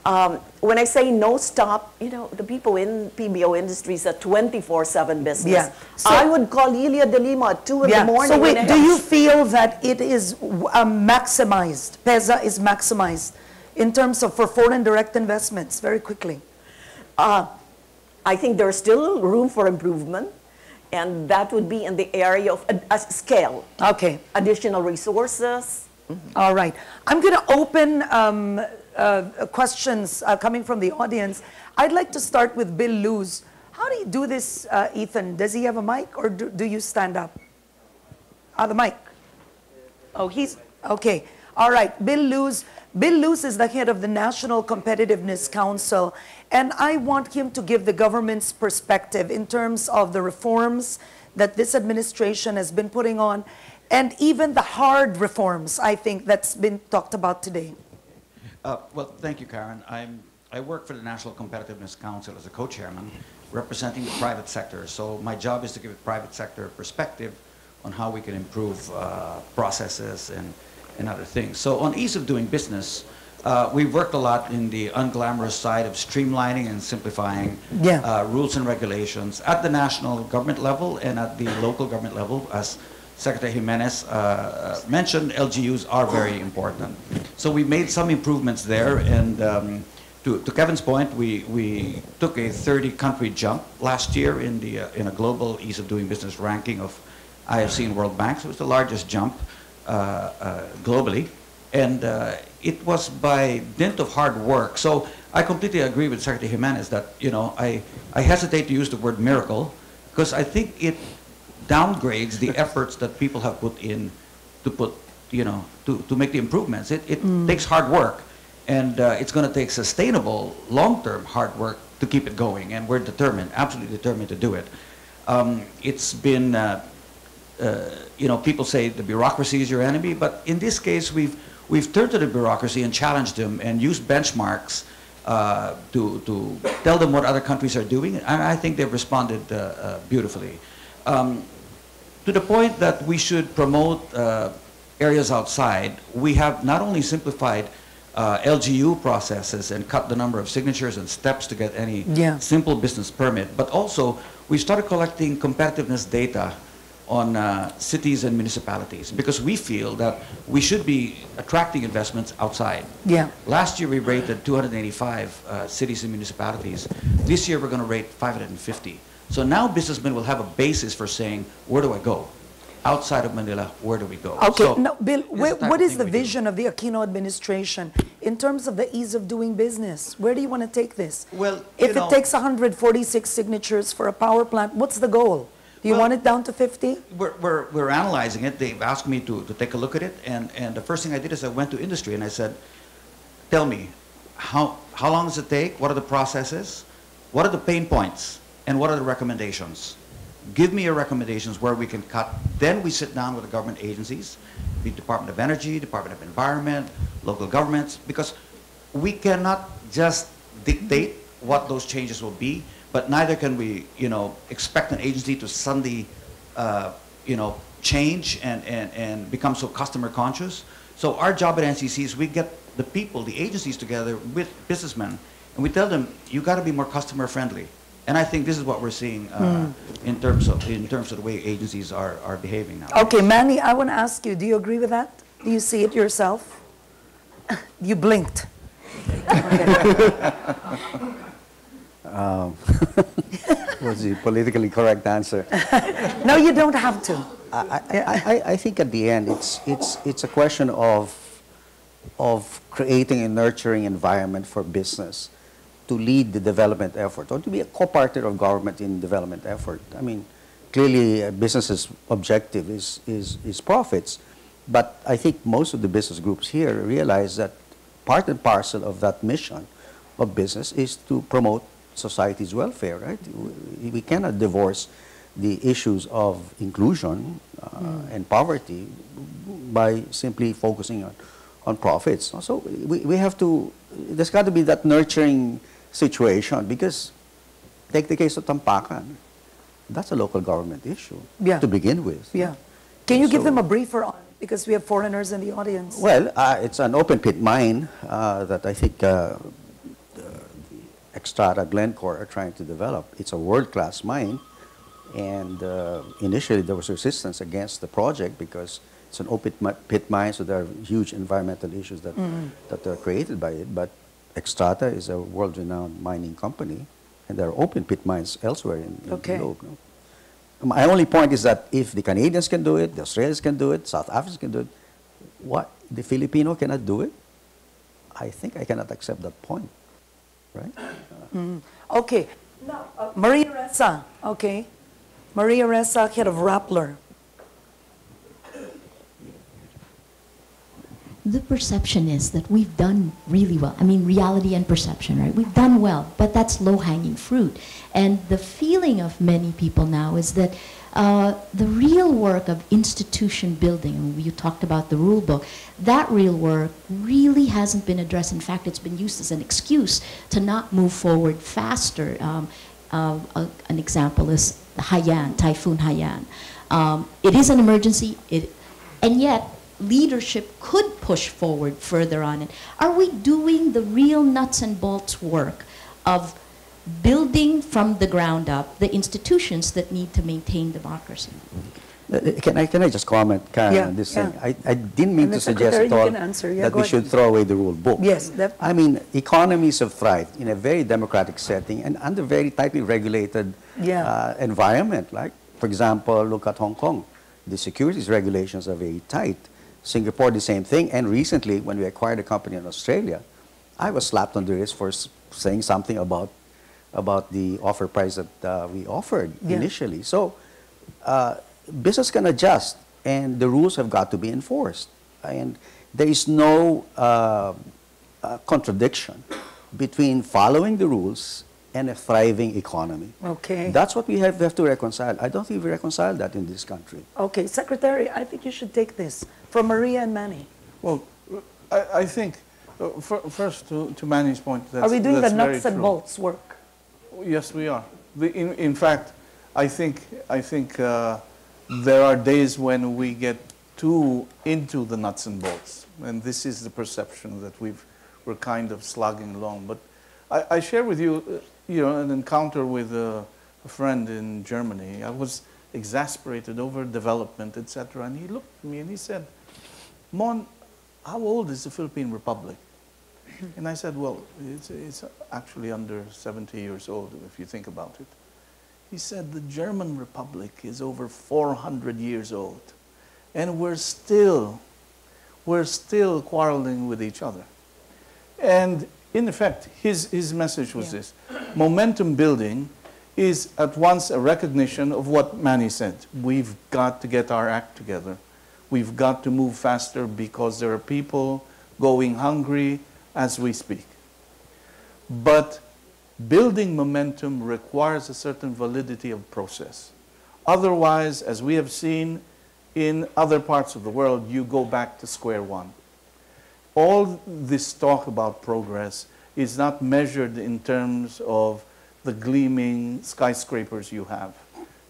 Um, when I say no stop, you know, the people in P B O industries are twenty-four seven business. Yeah. So I would call Lilia de Lima at two in yeah. the morning. So wait, do you feel that it is uh, maximized, PEZA is maximized in terms of for foreign direct investments, very quickly? Uh, I think there's still room for improvement. And that would be in the area of a, a scale. Okay. Additional resources. Mm-hmm. All right. I'm going to open um, Uh, questions uh, coming from the audience. I'd like to start with Bill Luz. How do you do this, uh, Ethan? Does he have a mic or do, do you stand up? Ah, the mic. Oh, he's, okay. All right, Bill Luz. Bill Luz is the head of the National Competitiveness Council, and I want him to give the government's perspective in terms of the reforms that this administration has been putting on, and even the hard reforms, I think, that's been talked about today. Uh, well, thank you, Karen. I'm, I work for the National Competitiveness Council as a co-chairman, representing the private sector. So my job is to give the private sector perspective on how we can improve uh, processes and, and other things. So on ease of doing business, uh, we've worked a lot in the unglamorous side of streamlining and simplifying yeah. uh, rules and regulations at the national government level and at the local government level. As Secretary Jimenez uh, mentioned, L G Us are very important. So we made some improvements there, and um, to, to Kevin's point, we, we took a thirty country jump last year in, the, uh, in a global ease of doing business ranking of I F C and World Bank. So it was the largest jump uh, uh, globally, and uh, it was by dint of hard work. So I completely agree with Secretary Jimenez that, you know, I, I hesitate to use the word miracle, because I think it downgrades the efforts that people have put in to put, you know, to, to make the improvements. It, it mm. takes hard work, and uh, it's going to take sustainable, long-term hard work to keep it going, and we're determined, absolutely determined to do it. Um, it's been, uh, uh, you know, people say the bureaucracy is your enemy, but in this case, we've, we've turned to the bureaucracy and challenged them and used benchmarks uh, to, to tell them what other countries are doing, and I think they've responded uh, uh, beautifully. Um, to the point that we should promote uh, areas outside, we have not only simplified uh, L G U processes and cut the number of signatures and steps to get any yeah. simple business permit, but also we started collecting competitiveness data on uh, cities and municipalities, because we feel that we should be attracting investments outside. Yeah. Last year we rated two hundred eighty-five uh, cities and municipalities. This year we're going to rate five hundred fifty. So now businessmen will have a basis for saying, where do I go? Outside of Manila, where do we go? Okay, so, now, Bill, where, what is the vision do. of the Aquino administration in terms of the ease of doing business? Where do you want to take this? Well, If know, it takes one hundred forty-six signatures for a power plant, what's the goal? Do you well, want it down to fifty? We're, we're, we're analyzing it. They've asked me to, to take a look at it. And, and the first thing I did is I went to industry and I said, tell me, how, how long does it take? What are the processes? What are the pain points? And what are the recommendations? give me your recommendations where we can cut. Then we sit down with the government agencies, the Department of Energy, Department of Environment, local governments, because we cannot just dictate what those changes will be, but neither can we, you know, expect an agency to suddenly, uh, you know, change and, and, and become so customer conscious. So our job at N C C is we get the people, the agencies together with businessmen, and we tell them, you got to be more customer friendly. And I think this is what we're seeing uh, mm. in terms of in terms of the way agencies are, are behaving now. Okay, Manny, I want to ask you, do you agree with that? Do you see it yourself? You blinked. um, was the politically correct answer? No, you don't have to. I, I, I, I think at the end, it's it's it's a question of of creating a nurturing environment for business to lead the development effort, or to be a co-partner of government in development effort. I mean, clearly a business's objective is, is, is profits, but I think most of the business groups here realize that part and parcel of that mission of business is to promote society's welfare, right? We cannot divorce the issues of inclusion uh, mm. and poverty by simply focusing on, on profits. So we, we have to, there's got to be that nurturing situation, because take the case of Tampakan, that's a local government issue yeah. to begin with. Yeah. Can you so, give them a briefer on, because we have foreigners in the audience? Well, uh, it's an open pit mine uh, that I think uh, the Xstrata, Glencore are trying to develop. It's a world-class mine, and uh, initially there was resistance against the project because it's an open pit mine, so there are huge environmental issues that, mm. that are created by it. But Xstrata is a world-renowned mining company, and there are open pit mines elsewhere in, in okay. the globe. No? My only point is that if the Canadians can do it, the Australians can do it, South Africans can do it, what, the Filipino cannot do it? I think I cannot accept that point, right? Mm. Okay. Now, uh, Maria Ressa, okay. Maria Ressa, head of Rappler. The perception is that we've done really well. I mean, reality and perception, right? We've done well, but that's low-hanging fruit. And the feeling of many people now is that uh, the real work of institution building, and you talked about the rule book, that real work really hasn't been addressed. In fact, it's been used as an excuse to not move forward faster. Um, uh, a, an example is Haiyan, Typhoon Haiyan. Um, it is an emergency, it, and yet, leadership could push forward further on it. Are we doing the real nuts and bolts work of building from the ground up the institutions that need to maintain democracy? Uh, can I can I just comment, Karen, yeah, on this yeah. thing? I, I didn't mean and to suggest at all yeah, that we ahead. should throw away the rule book. Yes, that I mean, economies have thrived in a very democratic setting and under very tightly regulated yeah. uh, environment. Like, for example, look at Hong Kong. The securities regulations are very tight. Singapore, the same thing, and recently, when we acquired a company in Australia, I was slapped on the wrist for saying something about, about the offer price that uh, we offered yeah. initially. So, uh, business can adjust, and the rules have got to be enforced. And there is no uh, uh, contradiction between following the rules and a thriving economy. Okay. That's what we have, we have to reconcile. I don't think we reconcile that in this country. Okay, Secretary, I think you should take this from Maria and Manny. Well, I, I think, uh, for, first to, to Manny's point, that's, are we doing the nuts and bolts work? Yes, we are. The, in, in fact, I think, I think uh, there are days when we get too into the nuts and bolts, and this is the perception that we've, we're kind of slugging along. But I, I share with you, uh, you know, an encounter with a, a friend in Germany. I was exasperated over development, et cetera. And he looked at me and he said, "Mon, how old is the Philippine Republic?" And I said, "Well, it's, it's actually under seventy years old, if you think about it." He said, "The German Republic is over four hundred years old. And we're still, we're still quarreling with each other." And in effect, his, his message was yeah. this. Momentum building is at once a recognition of what Manny said. We've got to get our act together. We've got to move faster because there are people going hungry as we speak. But building momentum requires a certain validity of process. Otherwise, as we have seen in other parts of the world, you go back to square one. All this talk about progress is not measured in terms of the gleaming skyscrapers you have.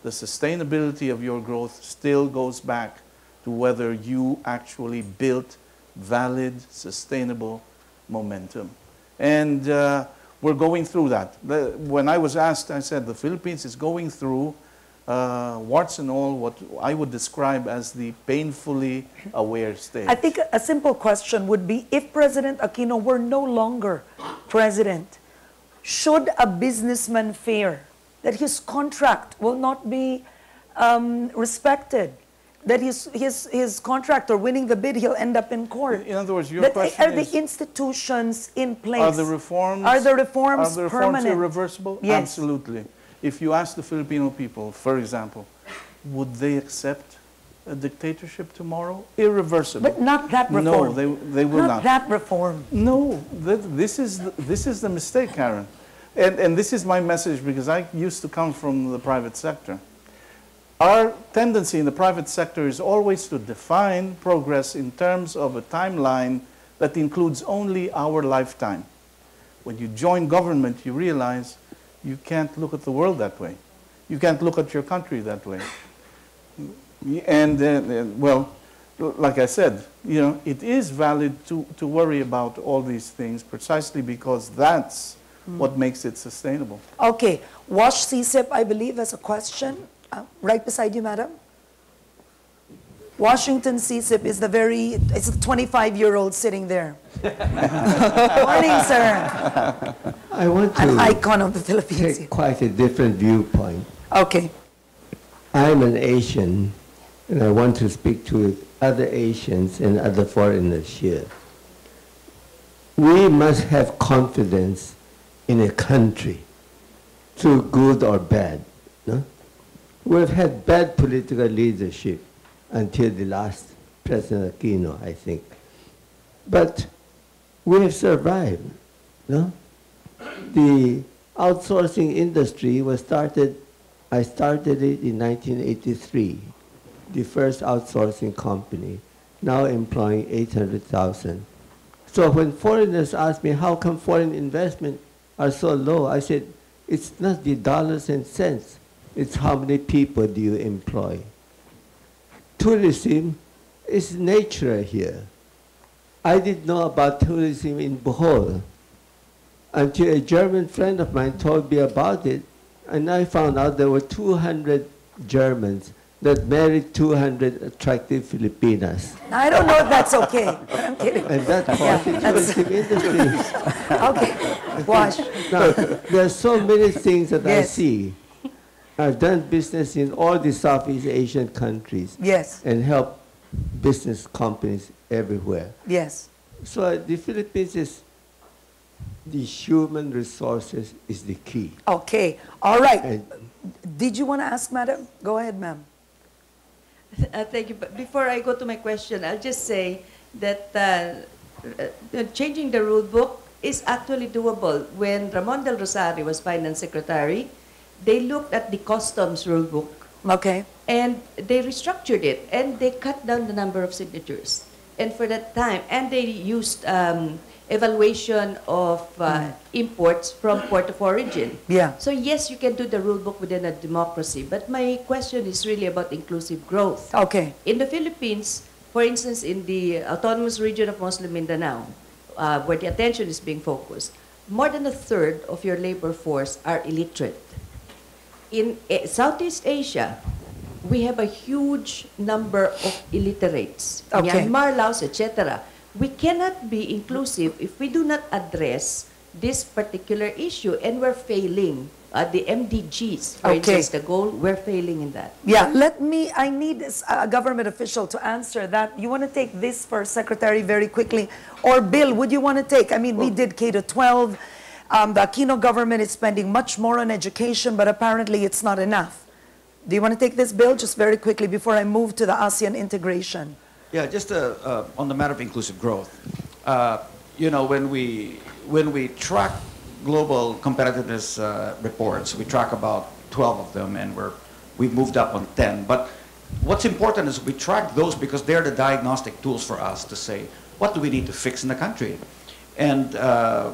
The sustainability of your growth still goes back to whether you actually built valid, sustainable momentum. And uh, we're going through that. The, when I was asked, I said the Philippines is going through Uh, warts and all, what I would describe as the painfully aware stage. I think a simple question would be, if President Aquino were no longer president, should a businessman fear that his contract will not be um, respected? That his, his, his contractor winning the bid, he'll end up in court? In other words, your that question are is... Are the institutions in place? Are the reforms, are the reforms, are the reforms permanent? Irreversible? Yes. Absolutely. If you ask the Filipino people, for example, would they accept a dictatorship tomorrow? Irreversible. But not that reform. No, they, they will not. Not that reform. No, th this, is the, this is the mistake, Karen. And, and this is my message, because I used to come from the private sector. Our tendency in the private sector is always to define progress in terms of a timeline that includes only our lifetime. When you join government, you realize you can't look at the world that way. You can't look at your country that way. And, uh, and well, like I said, you know, it is valid to, to worry about all these things precisely because that's mm. what makes it sustainable. Okay. Wash SyCip, I believe, has a question. Uh, right beside you, madam. Washington SyCip is the very, it's a twenty-five-year-old sitting there. Morning, sir. I want to An icon of the Philippines. Take quite a different viewpoint. Okay. I'm an Asian, and I want to speak to other Asians and other foreigners here. We must have confidence in a country, through good or bad. No? We've had bad political leadership until the last President Aquino, I think. But we have survived. No? The outsourcing industry was started, I started it in nineteen eighty-three, the first outsourcing company, now employing eight hundred thousand. So when foreigners ask me, how come foreign investment are so low? I said, it's not the dollars and cents, it's how many people do you employ. Tourism is natural here. I didn't know about tourism in Bohol until a German friend of mine told me about it, and I found out there were two hundred Germans that married two hundred attractive Filipinas. I don't know if that's okay, but I'm kidding. And that part yeah, that's the tourism industry. Okay, Wash. Now, there are so many things that yes. I see. I've done business in all the Southeast Asian countries. Yes. And helped business companies everywhere. Yes. So the Philippines is, the human resources is the key. Okay. All right. And did you want to ask, madam? Go ahead, ma'am. Uh, thank you. But before I go to my question, I'll just say that uh, uh, changing the rule book is actually doable. When Ramon del Rosario was finance secretary, they looked at the customs rule book. Okay. And they restructured it, and they cut down the number of signatures. And for that time, and they used um, evaluation of uh, mm. imports from port of origin. Yeah. So yes, you can do the rule book within a democracy, but my question is really about inclusive growth. Okay. In the Philippines, for instance, in the autonomous region of Muslim Mindanao, uh, where the attention is being focused, more than a third of your labor force are illiterate. In uh, Southeast Asia, we have a huge number of illiterates, okay. Myanmar, Laos, et cetera. We cannot be inclusive if we do not address this particular issue, and we're failing at uh, the M D Gs, for okay. instance, the goal, we're failing in that. Yeah, let me, I need a government official to answer that. You want to take this first, Secretary, very quickly? Or Bill, would you want to take? I mean, well, we did K to twelve. Um, the Aquino government is spending much more on education, but apparently it's not enough. Do you want to take this, Bill, just very quickly before I move to the ASEAN integration? Yeah, just uh, uh, on the matter of inclusive growth. Uh, you know, when we, when we track global competitiveness uh, reports, we track about twelve of them, and we're we moved up on ten. But what's important is we track those because they're the diagnostic tools for us to say, what do we need to fix in the country? And uh,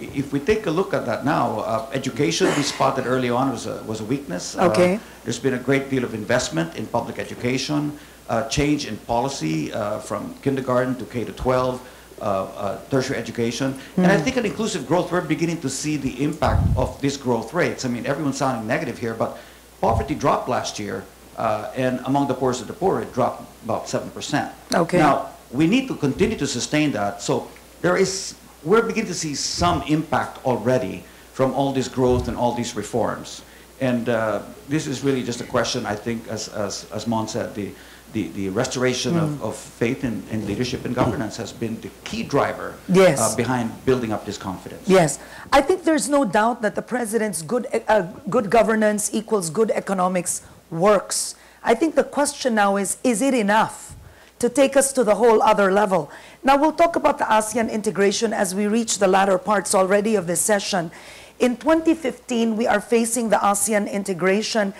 if we take a look at that now, uh, education we spotted early on was a, was a weakness. Okay. Uh, there's been a great deal of investment in public education, uh, change in policy uh, from kindergarten to K to twelve, uh, uh, tertiary education. Mm. And I think at Inclusive Growth, we're beginning to see the impact of these growth rates. I mean, everyone's sounding negative here, but poverty dropped last year. Uh, and among the poorest of the poor, it dropped about seven percent. Okay. Now, we need to continue to sustain that. So there is, we're beginning to see some impact already from all this growth and all these reforms. And uh, this is really just a question, I think, as, as, as Mon said, the, the, the restoration mm. of, of faith in, in leadership and governance has been the key driver yes. uh, behind building up this confidence. Yes. I think there's no doubt that the president's good, uh, good governance equals good economics works. I think the question now is, is it enough to take us to the whole other level? Now we'll talk about the ASEAN integration as we reach the latter parts already of this session. In twenty fifteen, we are facing the ASEAN integration.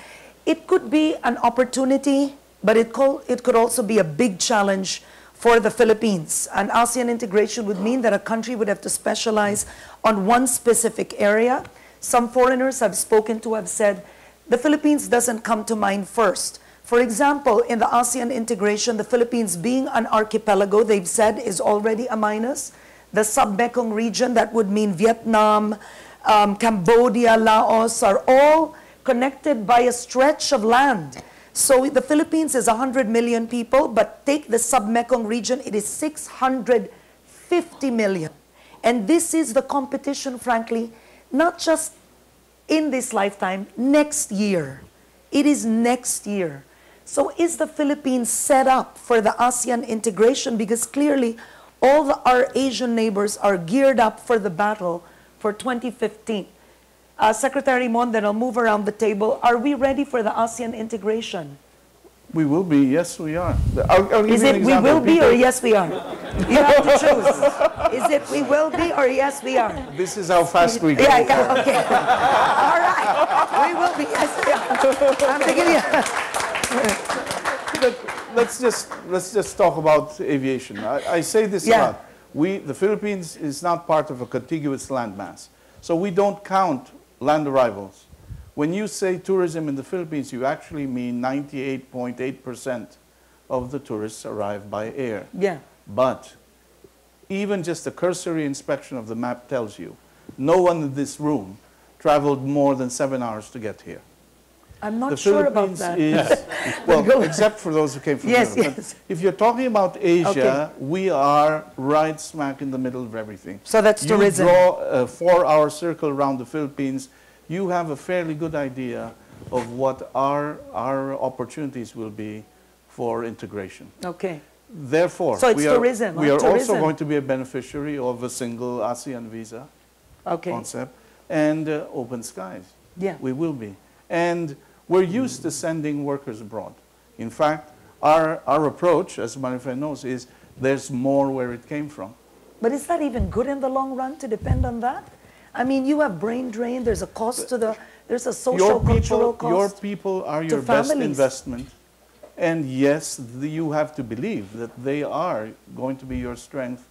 It could be an opportunity, but it, co it could also be a big challenge for the Philippines. An ASEAN integration would mean that a country would have to specialize on one specific area. Some foreigners I've spoken to have said, the Philippines doesn't come to mind first. For example, in the ASEAN integration, the Philippines being an archipelago, they've said, is already a minus. The sub-Mekong region, that would mean Vietnam, um, Cambodia, Laos, are all connected by a stretch of land. So the Philippines is one hundred million people, but take the sub-Mekong region, it is six hundred fifty million. And this is the competition, frankly, not just in this lifetime, next year. It is next year. So is the Philippines set up for the ASEAN integration? Because clearly all the, our Asian neighbors are geared up for the battle for twenty fifteen. Uh, Secretary Mon, then I'll move around the table. Are we ready for the ASEAN integration? We will be, yes we are. I'll, I'll is it we will be or yes we are? You have to choose. Is it we will be or yes we are? This is how fast we go. Yeah, yeah, okay. All right. We will be, yes we are. I'm beginning. But let's just, let's just talk about aviation. I, I say this yeah. a lot. We, the Philippines is not part of a contiguous landmass. So we don't count land arrivals. When you say tourism in the Philippines, you actually mean ninety-eight point eight percent of the tourists arrive by air. Yeah. But even just a cursory inspection of the map tells you, no one in this room traveled more than seven hours to get here. I'm not the sure Philippines about that. Is, well, except for those who came from yes, Europe. Yes. If you're talking about Asia, okay. we are right smack in the middle of everything. So that's you tourism. You draw a four-hour circle around the Philippines, you have a fairly good idea of what our, our opportunities will be for integration. Okay. Therefore, so it's we are, tourism, we are tourism. also going to be a beneficiary of a single ASEAN visa okay. concept and uh, open skies. Yeah. We will be. And we're used to sending workers abroad. In fact, our, our approach, as Marife knows, is there's more where it came from. But is that even good in the long run to depend on that? I mean, you have brain drain, there's a cost to the, there's a social your people, cultural cost. Your people are your best families. investment. And yes, the, you have to believe that they are going to be your strength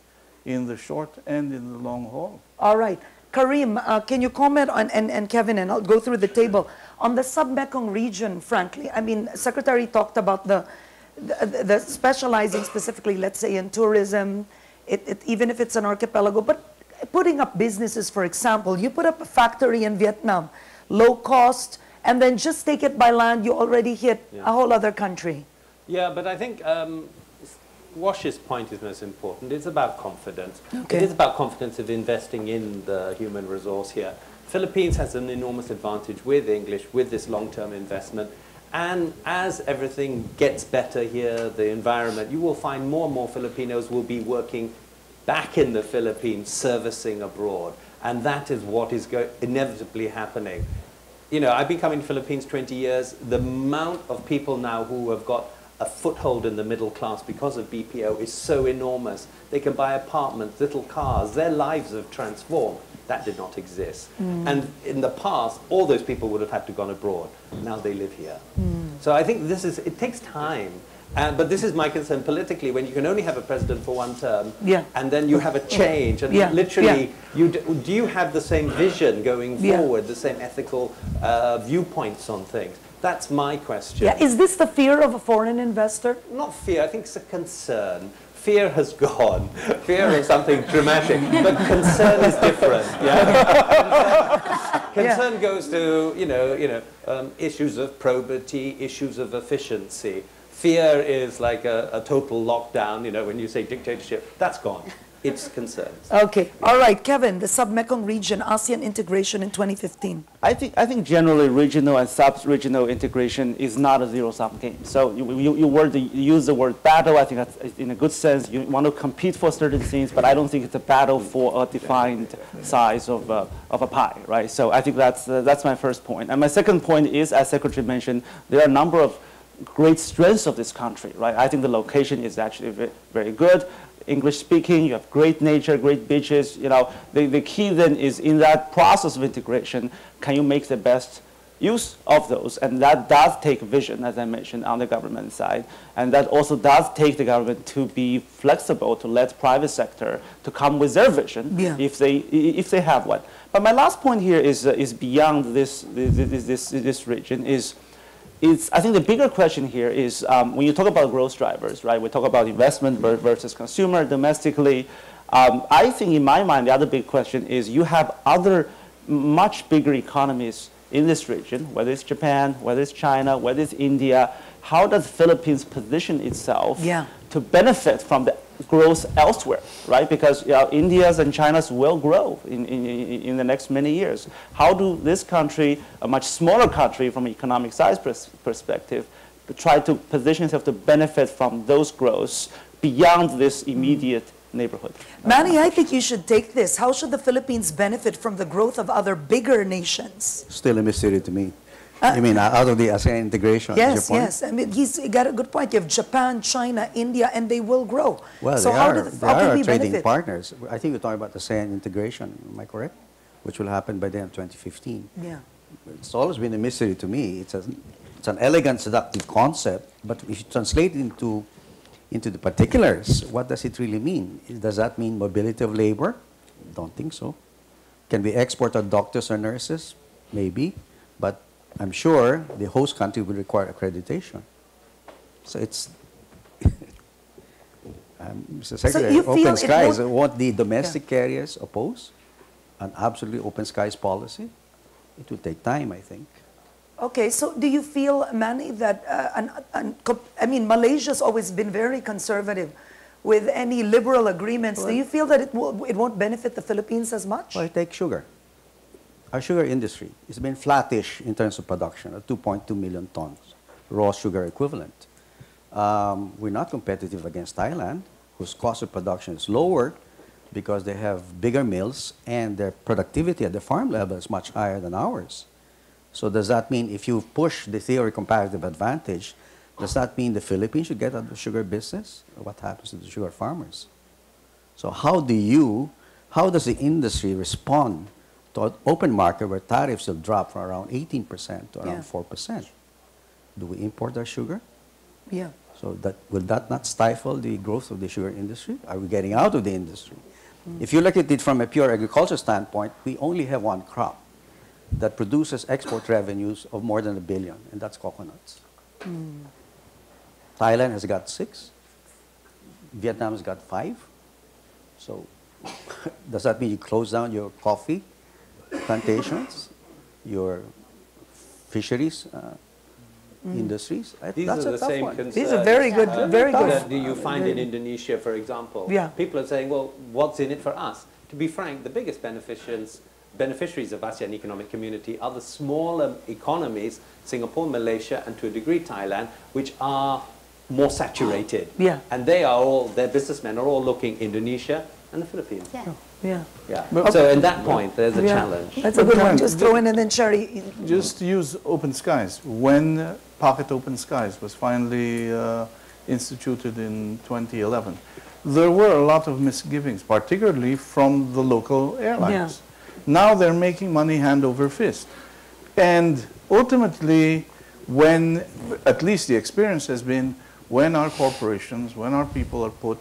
in the short and in the long haul. All right. Karim, uh, can you comment on, and, and Kevin, and I'll go through the table. On the sub-Mekong region, frankly, I mean, Secretary talked about the, the, the specializing specifically, let's say, in tourism, it, it, even if it's an archipelago, but putting up businesses, for example, you put up a factory in Vietnam, low cost, and then just take it by land, you already hit yeah. a whole other country. Yeah, but I think um, Wash's point is most important. It's about confidence. Okay. It is about confidence of investing in the human resource here. Philippines has an enormous advantage with English, with this long-term investment. And as everything gets better here, the environment, you will find more and more Filipinos will be working back in the Philippines, servicing abroad. And that is what is go inevitably happening. You know, I've been coming to the Philippines twenty years. The amount of people now who have got a foothold in the middle class because of B P O is so enormous. They can buy apartments, little cars. Their lives have transformed. That did not exist. Mm. And in the past, all those people would have had to gone abroad. Now they live here. Mm. So I think this is, it takes time. Uh, but this is my concern politically, when you can only have a president for one term, yeah. and then you have a change, and yeah. literally, yeah. You d do you have the same vision going forward, yeah. the same ethical uh, viewpoints on things? That's my question. Yeah. Is this the fear of a foreign investor? Not fear, I think it's a concern. Fear has gone. Fear of something dramatic, but concern is different. Yeah? Concern yeah. goes to, you know, you know um, issues of probity, issues of efficiency. Fear is like a, a total lockdown, you know, when you say dictatorship, that's gone. It's concerns. Okay. Yeah. All right, Kevin, the Sub-Mekong region, ASEAN integration in twenty fifteen. I think, I think generally regional and sub-regional integration is not a zero-sum game. So you, you, you, word, you use the word battle, I think that's in a good sense. You want to compete for certain things, but I don't think it's a battle for a defined size of a, of a pie, right? So I think that's, uh, that's my first point. And my second point is, as Secretary mentioned, there are a number of great strengths of this country, right? I think the location is actually very good. English speaking, you have great nature, great beaches, you know. The, the key then is in that process of integration, can you make the best use of those? And that does take vision, as I mentioned, on the government side. And that also does take the government to be flexible, to let private sector to come with their vision, yeah. if they, if they have one. But my last point here is, uh, is beyond this, this, this, this region is, It's, I think the bigger question here is um, when you talk about growth drivers, right? We talk about investment versus consumer domestically. Um, I think in my mind, the other big question is you have other much bigger economies in this region, whether it's Japan, whether it's China, whether it's India. How does Philippines position itself yeah. to benefit from the growth elsewhere, right? Because you know, India's and China's will grow in, in, in the next many years. How do this country, a much smaller country from an economic size pers perspective, try to position itself to benefit from those growths beyond this immediate neighborhood? Manny, I think you should take this. How should the Philippines benefit from the growth of other bigger nations? Still a mystery to me. Uh, you mean uh, out of the ASEAN integration? Yes, yes. I mean, he's got a good point. You have Japan, China, India, and they will grow. Well, so they how are, do the, they how are we trading benefit? partners. I think you're talking about ASEAN integration, am I correct? Which will happen by the end of twenty fifteen. Yeah. It's always been a mystery to me. It's, a, it's an elegant, seductive concept, but if you translate it into, into the particulars, what does it really mean? Does that mean mobility of labor? Don't think so. Can we export our doctors or nurses? Maybe. But I'm sure the host country will require accreditation. So it's, um, Mister Secretary, so open skies. Won't, won't the domestic yeah. carriers oppose an absolutely open skies policy? It will take time, I think. Okay, so do you feel, Manny, that, uh, an, an, I mean, Malaysia's always been very conservative with any liberal agreements. Well, do you feel that it, will, it won't benefit the Philippines as much? Well, take sugar. Our sugar industry has been flattish in terms of production, at two point two million tons, raw sugar equivalent. Um, we're not competitive against Thailand, whose cost of production is lower because they have bigger mills and their productivity at the farm level is much higher than ours. So does that mean if you push the theory comparative advantage, does that mean the Philippines should get out of the sugar business? What happens to the sugar farmers? So how do you, how does the industry respond to an open market where tariffs will drop from around eighteen percent to around yeah. four percent. Do we import our sugar? Yeah. So that, will that not stifle the growth of the sugar industry? Are we getting out of the industry? Mm. If you look at it from a pure agriculture standpoint, we only have one crop that produces export revenues of more than a billion, and that's coconuts. Mm. Thailand has got six. Vietnam has got five. So does that mean you close down your coffee plantations, your fisheries uh, mm. industries? I, These that's are a the tough same one. concerns. These are very good, uh, very good. That you find in Indonesia, for example. Yeah. People are saying, well, what's in it for us? To be frank, the biggest beneficiaries, beneficiaries of ASEAN Economic Community are the smaller economies, Singapore, Malaysia, and to a degree Thailand, which are more saturated. Yeah. And they are all, their businessmen are all looking Indonesia and the Philippines. Yeah. Oh. Yeah. Yeah. Okay. So at that point, there's a yeah. challenge. That's a good one. Just throw in and then Cherrie. Just to use Open Skies. When Pocket Open Skies was finally uh, instituted in twenty eleven, there were a lot of misgivings, particularly from the local airlines. Yeah. Now they're making money hand over fist. And ultimately, when, at least the experience has been, when our corporations, when our people are put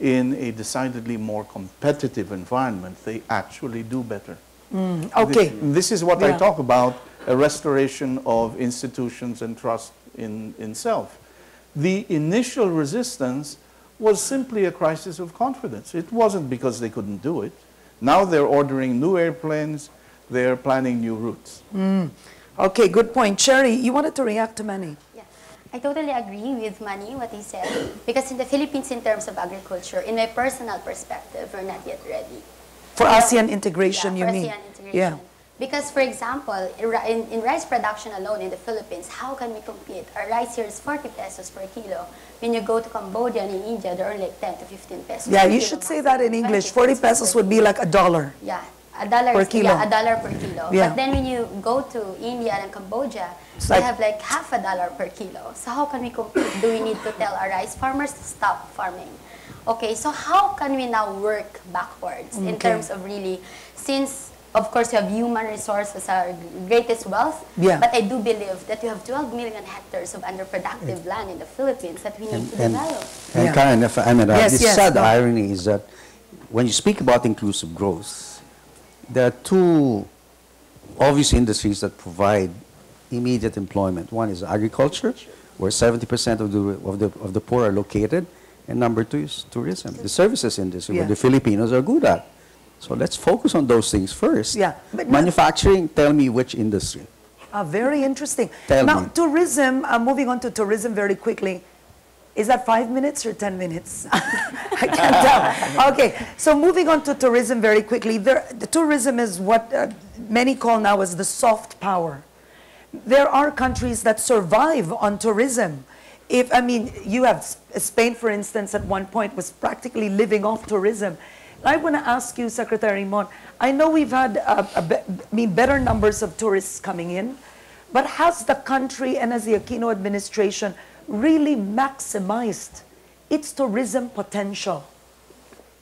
in a decidedly more competitive environment, they actually do better. Mm, okay. This, this is what yeah. I talk about, a restoration of institutions and trust in, in self. The initial resistance was simply a crisis of confidence. It wasn't because they couldn't do it. Now they're ordering new airplanes, they're planning new routes. Mm. Okay, good point. Cherrie, you wanted to react to Manny. Yeah, I totally agree with Manny, what he said. Because in the Philippines, in terms of agriculture, in my personal perspective, we're not yet ready. For yeah. ASEAN integration, yeah, you for mean? ASEAN integration. Yeah. Because, for example, in, in rice production alone in the Philippines, how can we compete? Our rice here is forty pesos per kilo. When you go to Cambodia and in India, they're only like ten to fifteen pesos. Yeah, you should say that in English. forty pesos would be like a dollar. Yeah, a dollar per kilo. Yeah, a dollar per kilo. Yeah. But then when you go to India and Cambodia, it's they like, have like half a dollar per kilo. So how can we compete? Do we need to tell our rice farmers to stop farming? Okay, so how can we now work backwards okay. in terms of really, since of course, you have human resources, our greatest wealth, yeah. but I do believe that you have twelve million hectares of underproductive yeah. land in the Philippines that we need and, to and, develop. And yeah. Karen, if I may add, yes, the yes, sad no. irony is that when you speak about inclusive growth, there are two obvious industries that provide immediate employment. One is agriculture, where seventy percent of the, of, the, of the poor are located, and number two is tourism, the services industry, yeah. where the Filipinos are good at. So let's focus on those things first. Yeah, but manufacturing, tell me which industry. Ah, very interesting. Tell now, me. tourism, uh, moving on to tourism very quickly. Is that five minutes or ten minutes? I can't tell. Okay, so moving on to tourism very quickly. There, the tourism is what uh, many call now as the soft power. There are countries that survive on tourism. If, I mean, you have Spain, for instance, at one point was practically living off tourism. I want to ask you, Secretary Mon, I know we've had uh, a be I mean, better numbers of tourists coming in, but has the country and has the Aquino administration really maximized its tourism potential?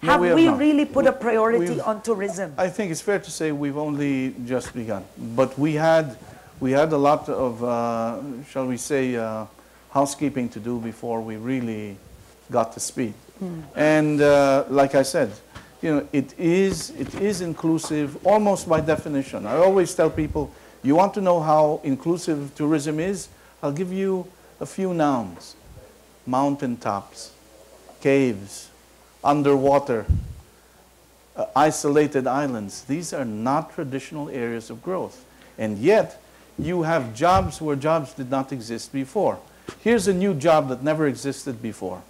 No, have we, have we really put we, a priority we've, on tourism? I think it's fair to say we've only just begun. But we had, we had a lot of, uh, shall we say, uh, housekeeping to do before we really got to speed. Mm. And uh, like I said, you know, it is, it is inclusive almost by definition. I always tell people, you want to know how inclusive tourism is? I'll give you a few nouns. Mountaintops, caves, underwater, uh, isolated islands. These are not traditional areas of growth. And yet, you have jobs where jobs did not exist before. Here's a new job that never existed before.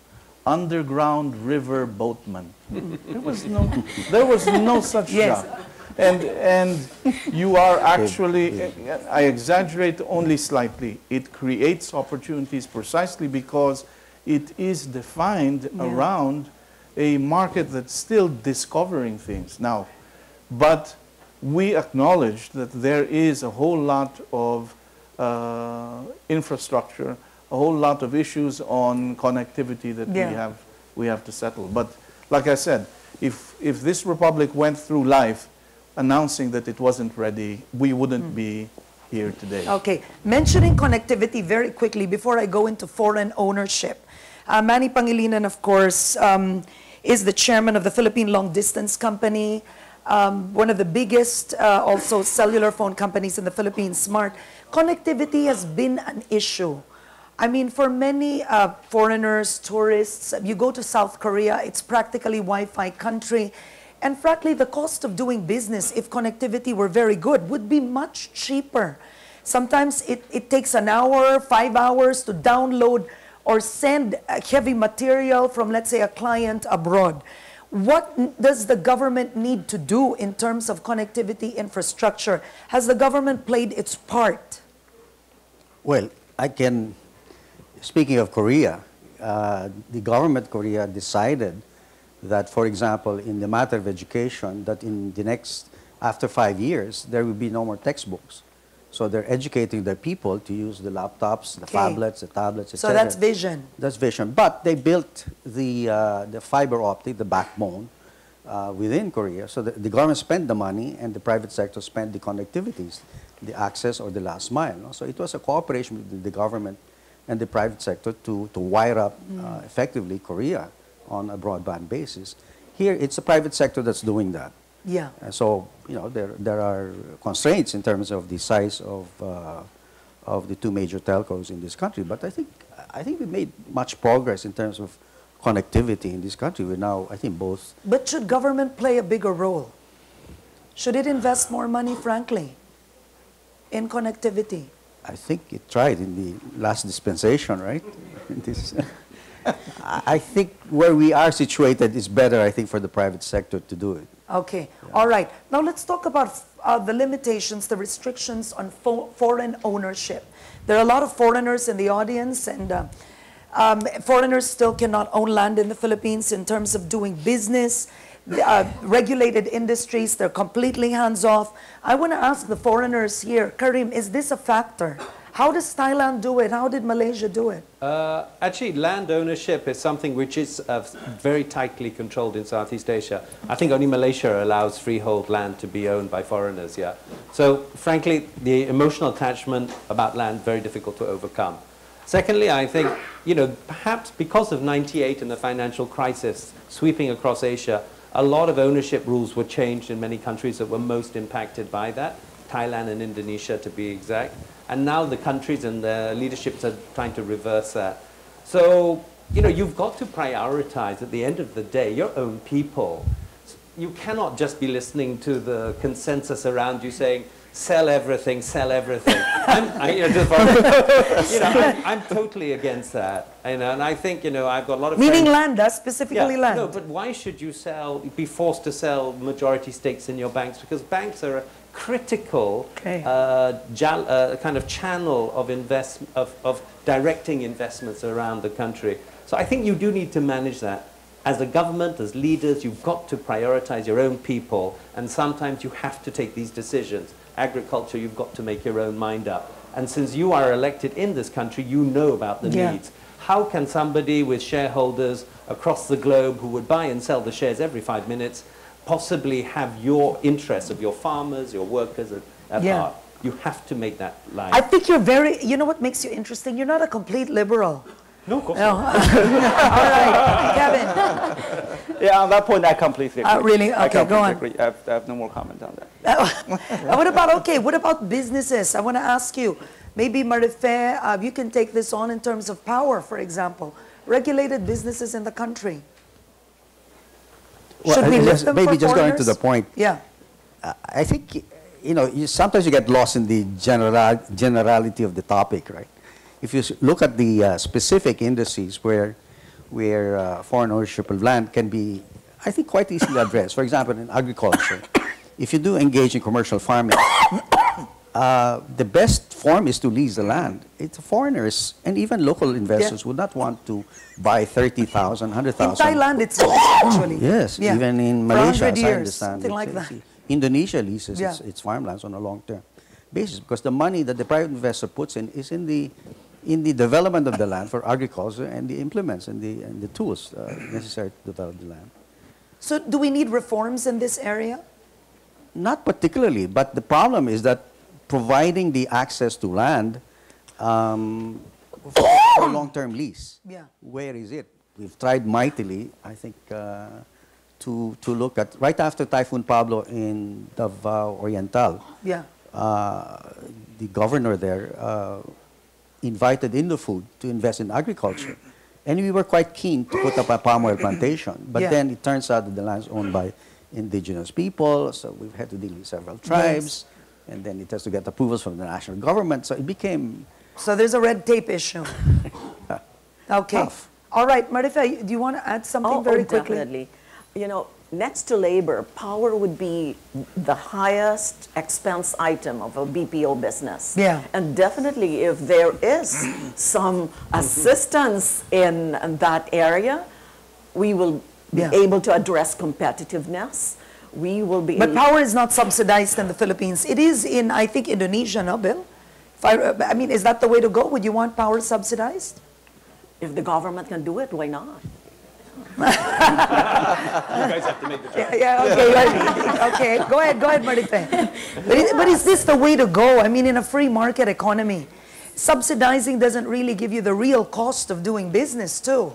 Underground river boatman. There was no, there was no such yes. job. And, and you are actually, I exaggerate only slightly, it creates opportunities precisely because it is defined yeah. around a market that's still discovering things now. But we acknowledge that there is a whole lot of uh, infrastructure, a whole lot of issues on connectivity that yeah. we have we have to settle. But like I said, if if this republic went through life announcing that it wasn't ready, we wouldn't mm. be here today. Okay, mentioning connectivity very quickly before I go into foreign ownership. Uh, Manny Pangilinan, of course, um, is the chairman of the Philippine Long Distance Company, um, one of the biggest uh, also cellular phone companies in the Philippines, Smart. Connectivity has been an issue. I mean, for many uh, foreigners, tourists, you go to South Korea, it's practically Wi-Fi country. And frankly, the cost of doing business, if connectivity were very good, would be much cheaper. Sometimes it, it takes an hour, five hours to download or send heavy material from, let's say, a client abroad. What does the government need to do in terms of connectivity infrastructure? Has the government played its part? Well, I can... Speaking of Korea, uh, the government of Korea decided that, for example, in the matter of education, that in the next, after five years, there will be no more textbooks. So they're educating their people to use the laptops, the okay. phablets, the tablets, et cetera. So that's vision. That's vision. But they built the, uh, the fiber optic, the backbone, uh, within Korea. So the, the government spent the money and the private sector spent the connectivities, the access or the last mile. No? So it was a cooperation between the government and the private sector to, to wire up mm. uh, effectively Korea on a broadband basis. Here, it's the private sector that's doing that. Yeah. Uh, so, you know, there, there are constraints in terms of the size of, uh, of the two major telcos in this country. But I think, I think we made much progress in terms of connectivity in this country. We're now, I think, both. But should government play a bigger role? Should it invest more money, frankly, in connectivity? I think it tried in the last dispensation, right? this, I think where we are situated is better, I think, for the private sector to do it. Okay. Yeah. All right. Now let's talk about uh, the limitations, the restrictions on fo foreign ownership. There are a lot of foreigners in the audience, and uh, um, foreigners still cannot own land in the Philippines in terms of doing business. Uh, regulated industries, they're completely hands-off. I want to ask the foreigners here, Karim, is this a factor? How does Thailand do it? How did Malaysia do it? Uh, actually, land ownership is something which is uh, very tightly controlled in Southeast Asia. I think only Malaysia allows freehold land to be owned by foreigners, yeah. So, frankly, the emotional attachment about land, very difficult to overcome. Secondly, I think, you know, perhaps because of ninety-eight and the financial crisis sweeping across Asia, a lot of ownership rules were changed in many countries that were most impacted by that, Thailand and Indonesia to be exact. And now the countries and the leaderships are trying to reverse that. So, you know, you've got to prioritize at the end of the day your own people. You cannot just be listening to the consensus around you saying, sell everything, sell everything. I'm, I, you know, just, you know, I'm, I'm totally against that. And, and I think, you know, I've got a lot of Meaning friends. land, that's specifically yeah, land. No, but why should you sell, be forced to sell majority stakes in your banks? Because banks are a critical okay. uh, jal, uh, kind of channel of, invest, of, of directing investments around the country. So I think you do need to manage that. As a government, as leaders, you've got to prioritize your own people. And sometimes you have to take these decisions. Agriculture, you've got to make your own mind up. And since you are elected in this country, you know about the yeah. needs. How can somebody with shareholders across the globe who would buy and sell the shares every five minutes possibly have your interests of your farmers, your workers at, at yeah. heart? You have to make that line. I think you're very, you know what makes you interesting? You're not a complete liberal. No, of course no. not. All right, Kevin. Yeah, on that point, I completely agree. Uh, really? Okay, I completely go on. Agree. I, have, I have no more comment on that. Uh, what about, okay, what about businesses? I want to ask you, maybe Marife, uh, you can take this on in terms of power, for example. Regulated businesses in the country. Well, Should I we lift them Maybe for just foreigners? Going to the point. Yeah. Uh, I think, you know, you, sometimes you get lost in the general, generality of the topic, right? If you look at the uh, specific industries where, where uh, foreign ownership of land can be, I think, quite easily addressed. For example, in agriculture, if you do engage in commercial farming, uh, the best form is to lease the land. It's foreigners and even local investors yeah. would not want to buy thirty thousand, one hundred thousand. In Thailand, it's actually. Yes, yeah. even in Malaysia, as I understand. Something like that. Indonesia leases yeah. its, its farmlands on a long-term basis because the money that the private investor puts in is in the in the development of the land for agriculture and the implements and the, and the tools uh, necessary to develop the land. So do we need reforms in this area? Not particularly, but the problem is that providing the access to land um, for a long-term lease, yeah. where is it? We've tried mightily, I think, uh, to, to look at, right after Typhoon Pablo in Davao Oriental, yeah. uh, the governor there, uh, invited Indofood to invest in agriculture. And we were quite keen to put up a palm oil plantation. But yeah. then it turns out that the land's owned by indigenous people, so we've had to deal with several tribes, yes. and then it has to get approvals from the national government, so it became... So there's a red tape issue. Okay. Tough. All right, Marife, do you want to add something oh, very oh, quickly? Definitely. You know, next to labor, power would be the highest expense item of a B P O business. Yeah. And definitely if there is some assistance in, in that area, we will be yeah. able to address competitiveness. We will be But power is not subsidized in the Philippines. It is in, I think, Indonesia, no, Bill? If I, I mean, is that the way to go? Would you want power subsidized? If the government can do it, why not? You guys have to make the choice. Yeah, yeah, okay, right. Okay. Go ahead, go ahead, Marife. But, is, but is this the way to go? I mean, in a free market economy, subsidizing doesn't really give you the real cost of doing business, too.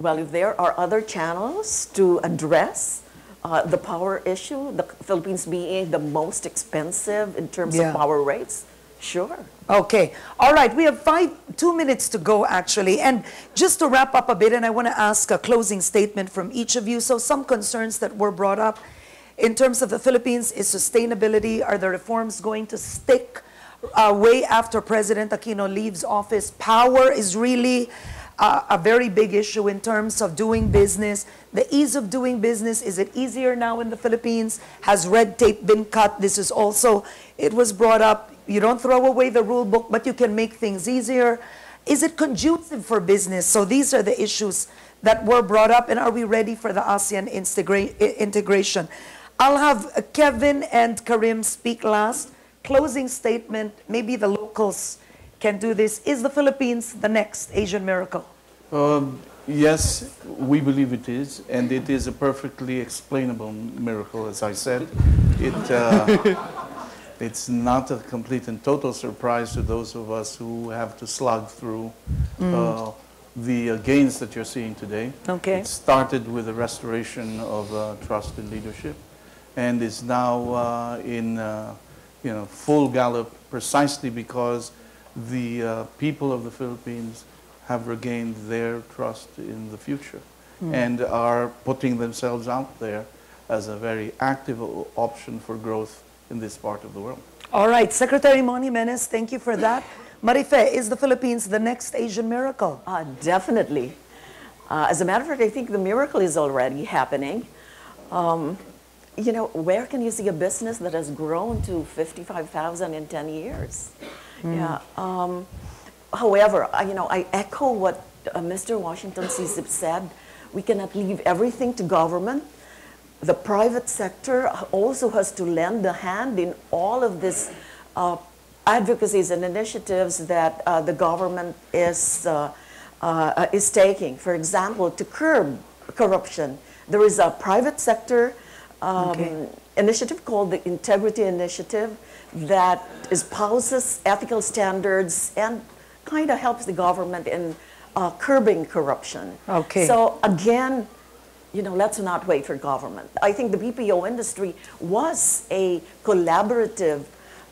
Well, if there are other channels to address uh, the power issue, the Philippines being the most expensive in terms yeah. of power rates, sure. Okay. All right. We have five, two minutes to go, actually. And just to wrap up a bit, and I want to ask a closing statement from each of you. So some concerns that were brought up in terms of the Philippines is sustainability. Are the reforms going to stick uh, way after President Aquino leaves office? Power is really uh, a very big issue in terms of doing business. The ease of doing business, is it easier now in the Philippines? Has red tape been cut? This is also, it was brought up. You don't throw away the rule book, but you can make things easier. Is it conducive for business? So these are the issues that were brought up, and are we ready for the ASEAN integra integration? I'll have Kevin and Karim speak last. Closing statement, maybe the locals can do this. Is the Philippines the next Asian miracle? Um, yes, we believe it is, and it is a perfectly explainable miracle, as I said. It. Uh, It's not a complete and total surprise to those of us who have to slog through mm. uh, the uh, gains that you're seeing today. Okay. It started with the restoration of uh, trust and leadership, and is now uh, in uh, you know, full gallop precisely because the uh, people of the Philippines have regained their trust in the future mm. and are putting themselves out there as a very active option for growth in this part of the world. All right, Secretary Mon Jimenez, thank you for that. Marife, is the Philippines the next Asian miracle? Uh, definitely. Uh, as a matter of fact, I think the miracle is already happening. Um, you know, where can you see a business that has grown to fifty-five thousand in ten years? Mm. Yeah. Um, however, I, you know, I echo what uh, Mister Washington SyCip said. We cannot leave everything to government. The private sector also has to lend a hand in all of these uh, advocacies and initiatives that uh, the government is, uh, uh, is taking. For example, to curb corruption, there is a private sector um, okay. initiative called the Integrity Initiative that espouses ethical standards and kind of helps the government in uh, curbing corruption. Okay. So again, you know, let's not wait for government. I think the B P O industry was a collaborative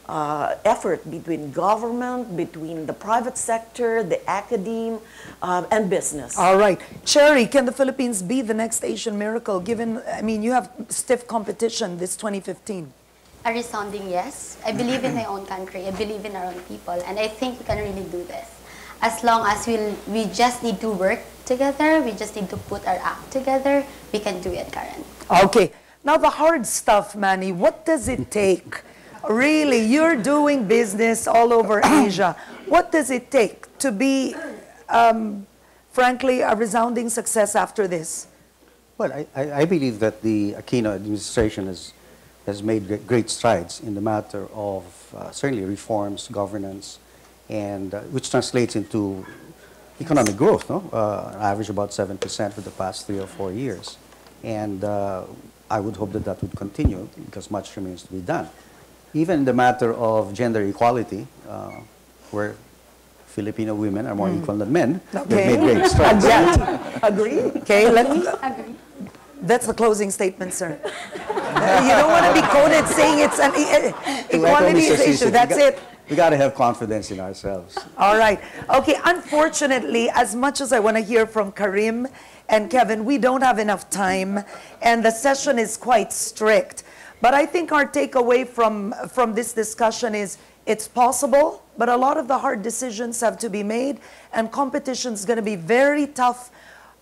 uh, effort between government, between the private sector, the academe, uh, and business. All right. Cherrie, can the Philippines be the next Asian miracle given, I mean, you have stiff competition this twenty fifteen? A resounding yes. I believe in my own country. I believe in our own people. And I think we can really do this. As long as we'll, we just need to work together, we just need to put our act together, we can do it, Karen. Okay. Now the hard stuff, Manny, what does it take? Really, you're doing business all over Asia. What does it take to be, um, frankly, a resounding success after this? Well, I, I believe that the Aquino administration has, has made great strides in the matter of uh, certainly reforms, governance, and uh, which translates into economic growth, no? Uh, on average about seven percent for the past three or four years. And uh, I would hope that that would continue because much remains to be done. Even in the matter of gender equality, uh, where Filipino women are more mm. equal than men, okay. They've made great strides. Agree? Okay, let me agree. That's the closing statement, sir. You don't want to be coded saying it's an e equality is an issue. That's it. We got to have confidence in ourselves. All right. Okay, unfortunately, as much as I want to hear from Karim and Kevin, we don't have enough time, and the session is quite strict. But I think our takeaway from, from this discussion is it's possible, but a lot of the hard decisions have to be made, and competition is going to be very tough.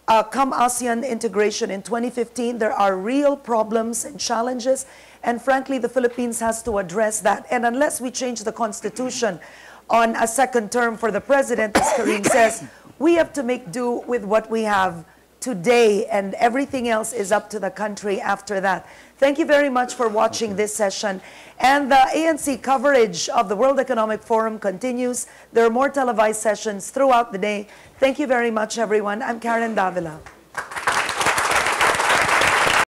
Uh, come ASEAN integration in twenty fifteen, there are real problems and challenges, and frankly, the Philippines has to address that. And unless we change the constitution on a second term for the president, as Karim says, we have to make do with what we have today, and everything else is up to the country after that. Thank you very much for watching this session. And the A N C coverage of the World Economic Forum continues. There are more televised sessions throughout the day. Thank you very much, everyone. I'm Karen Davila.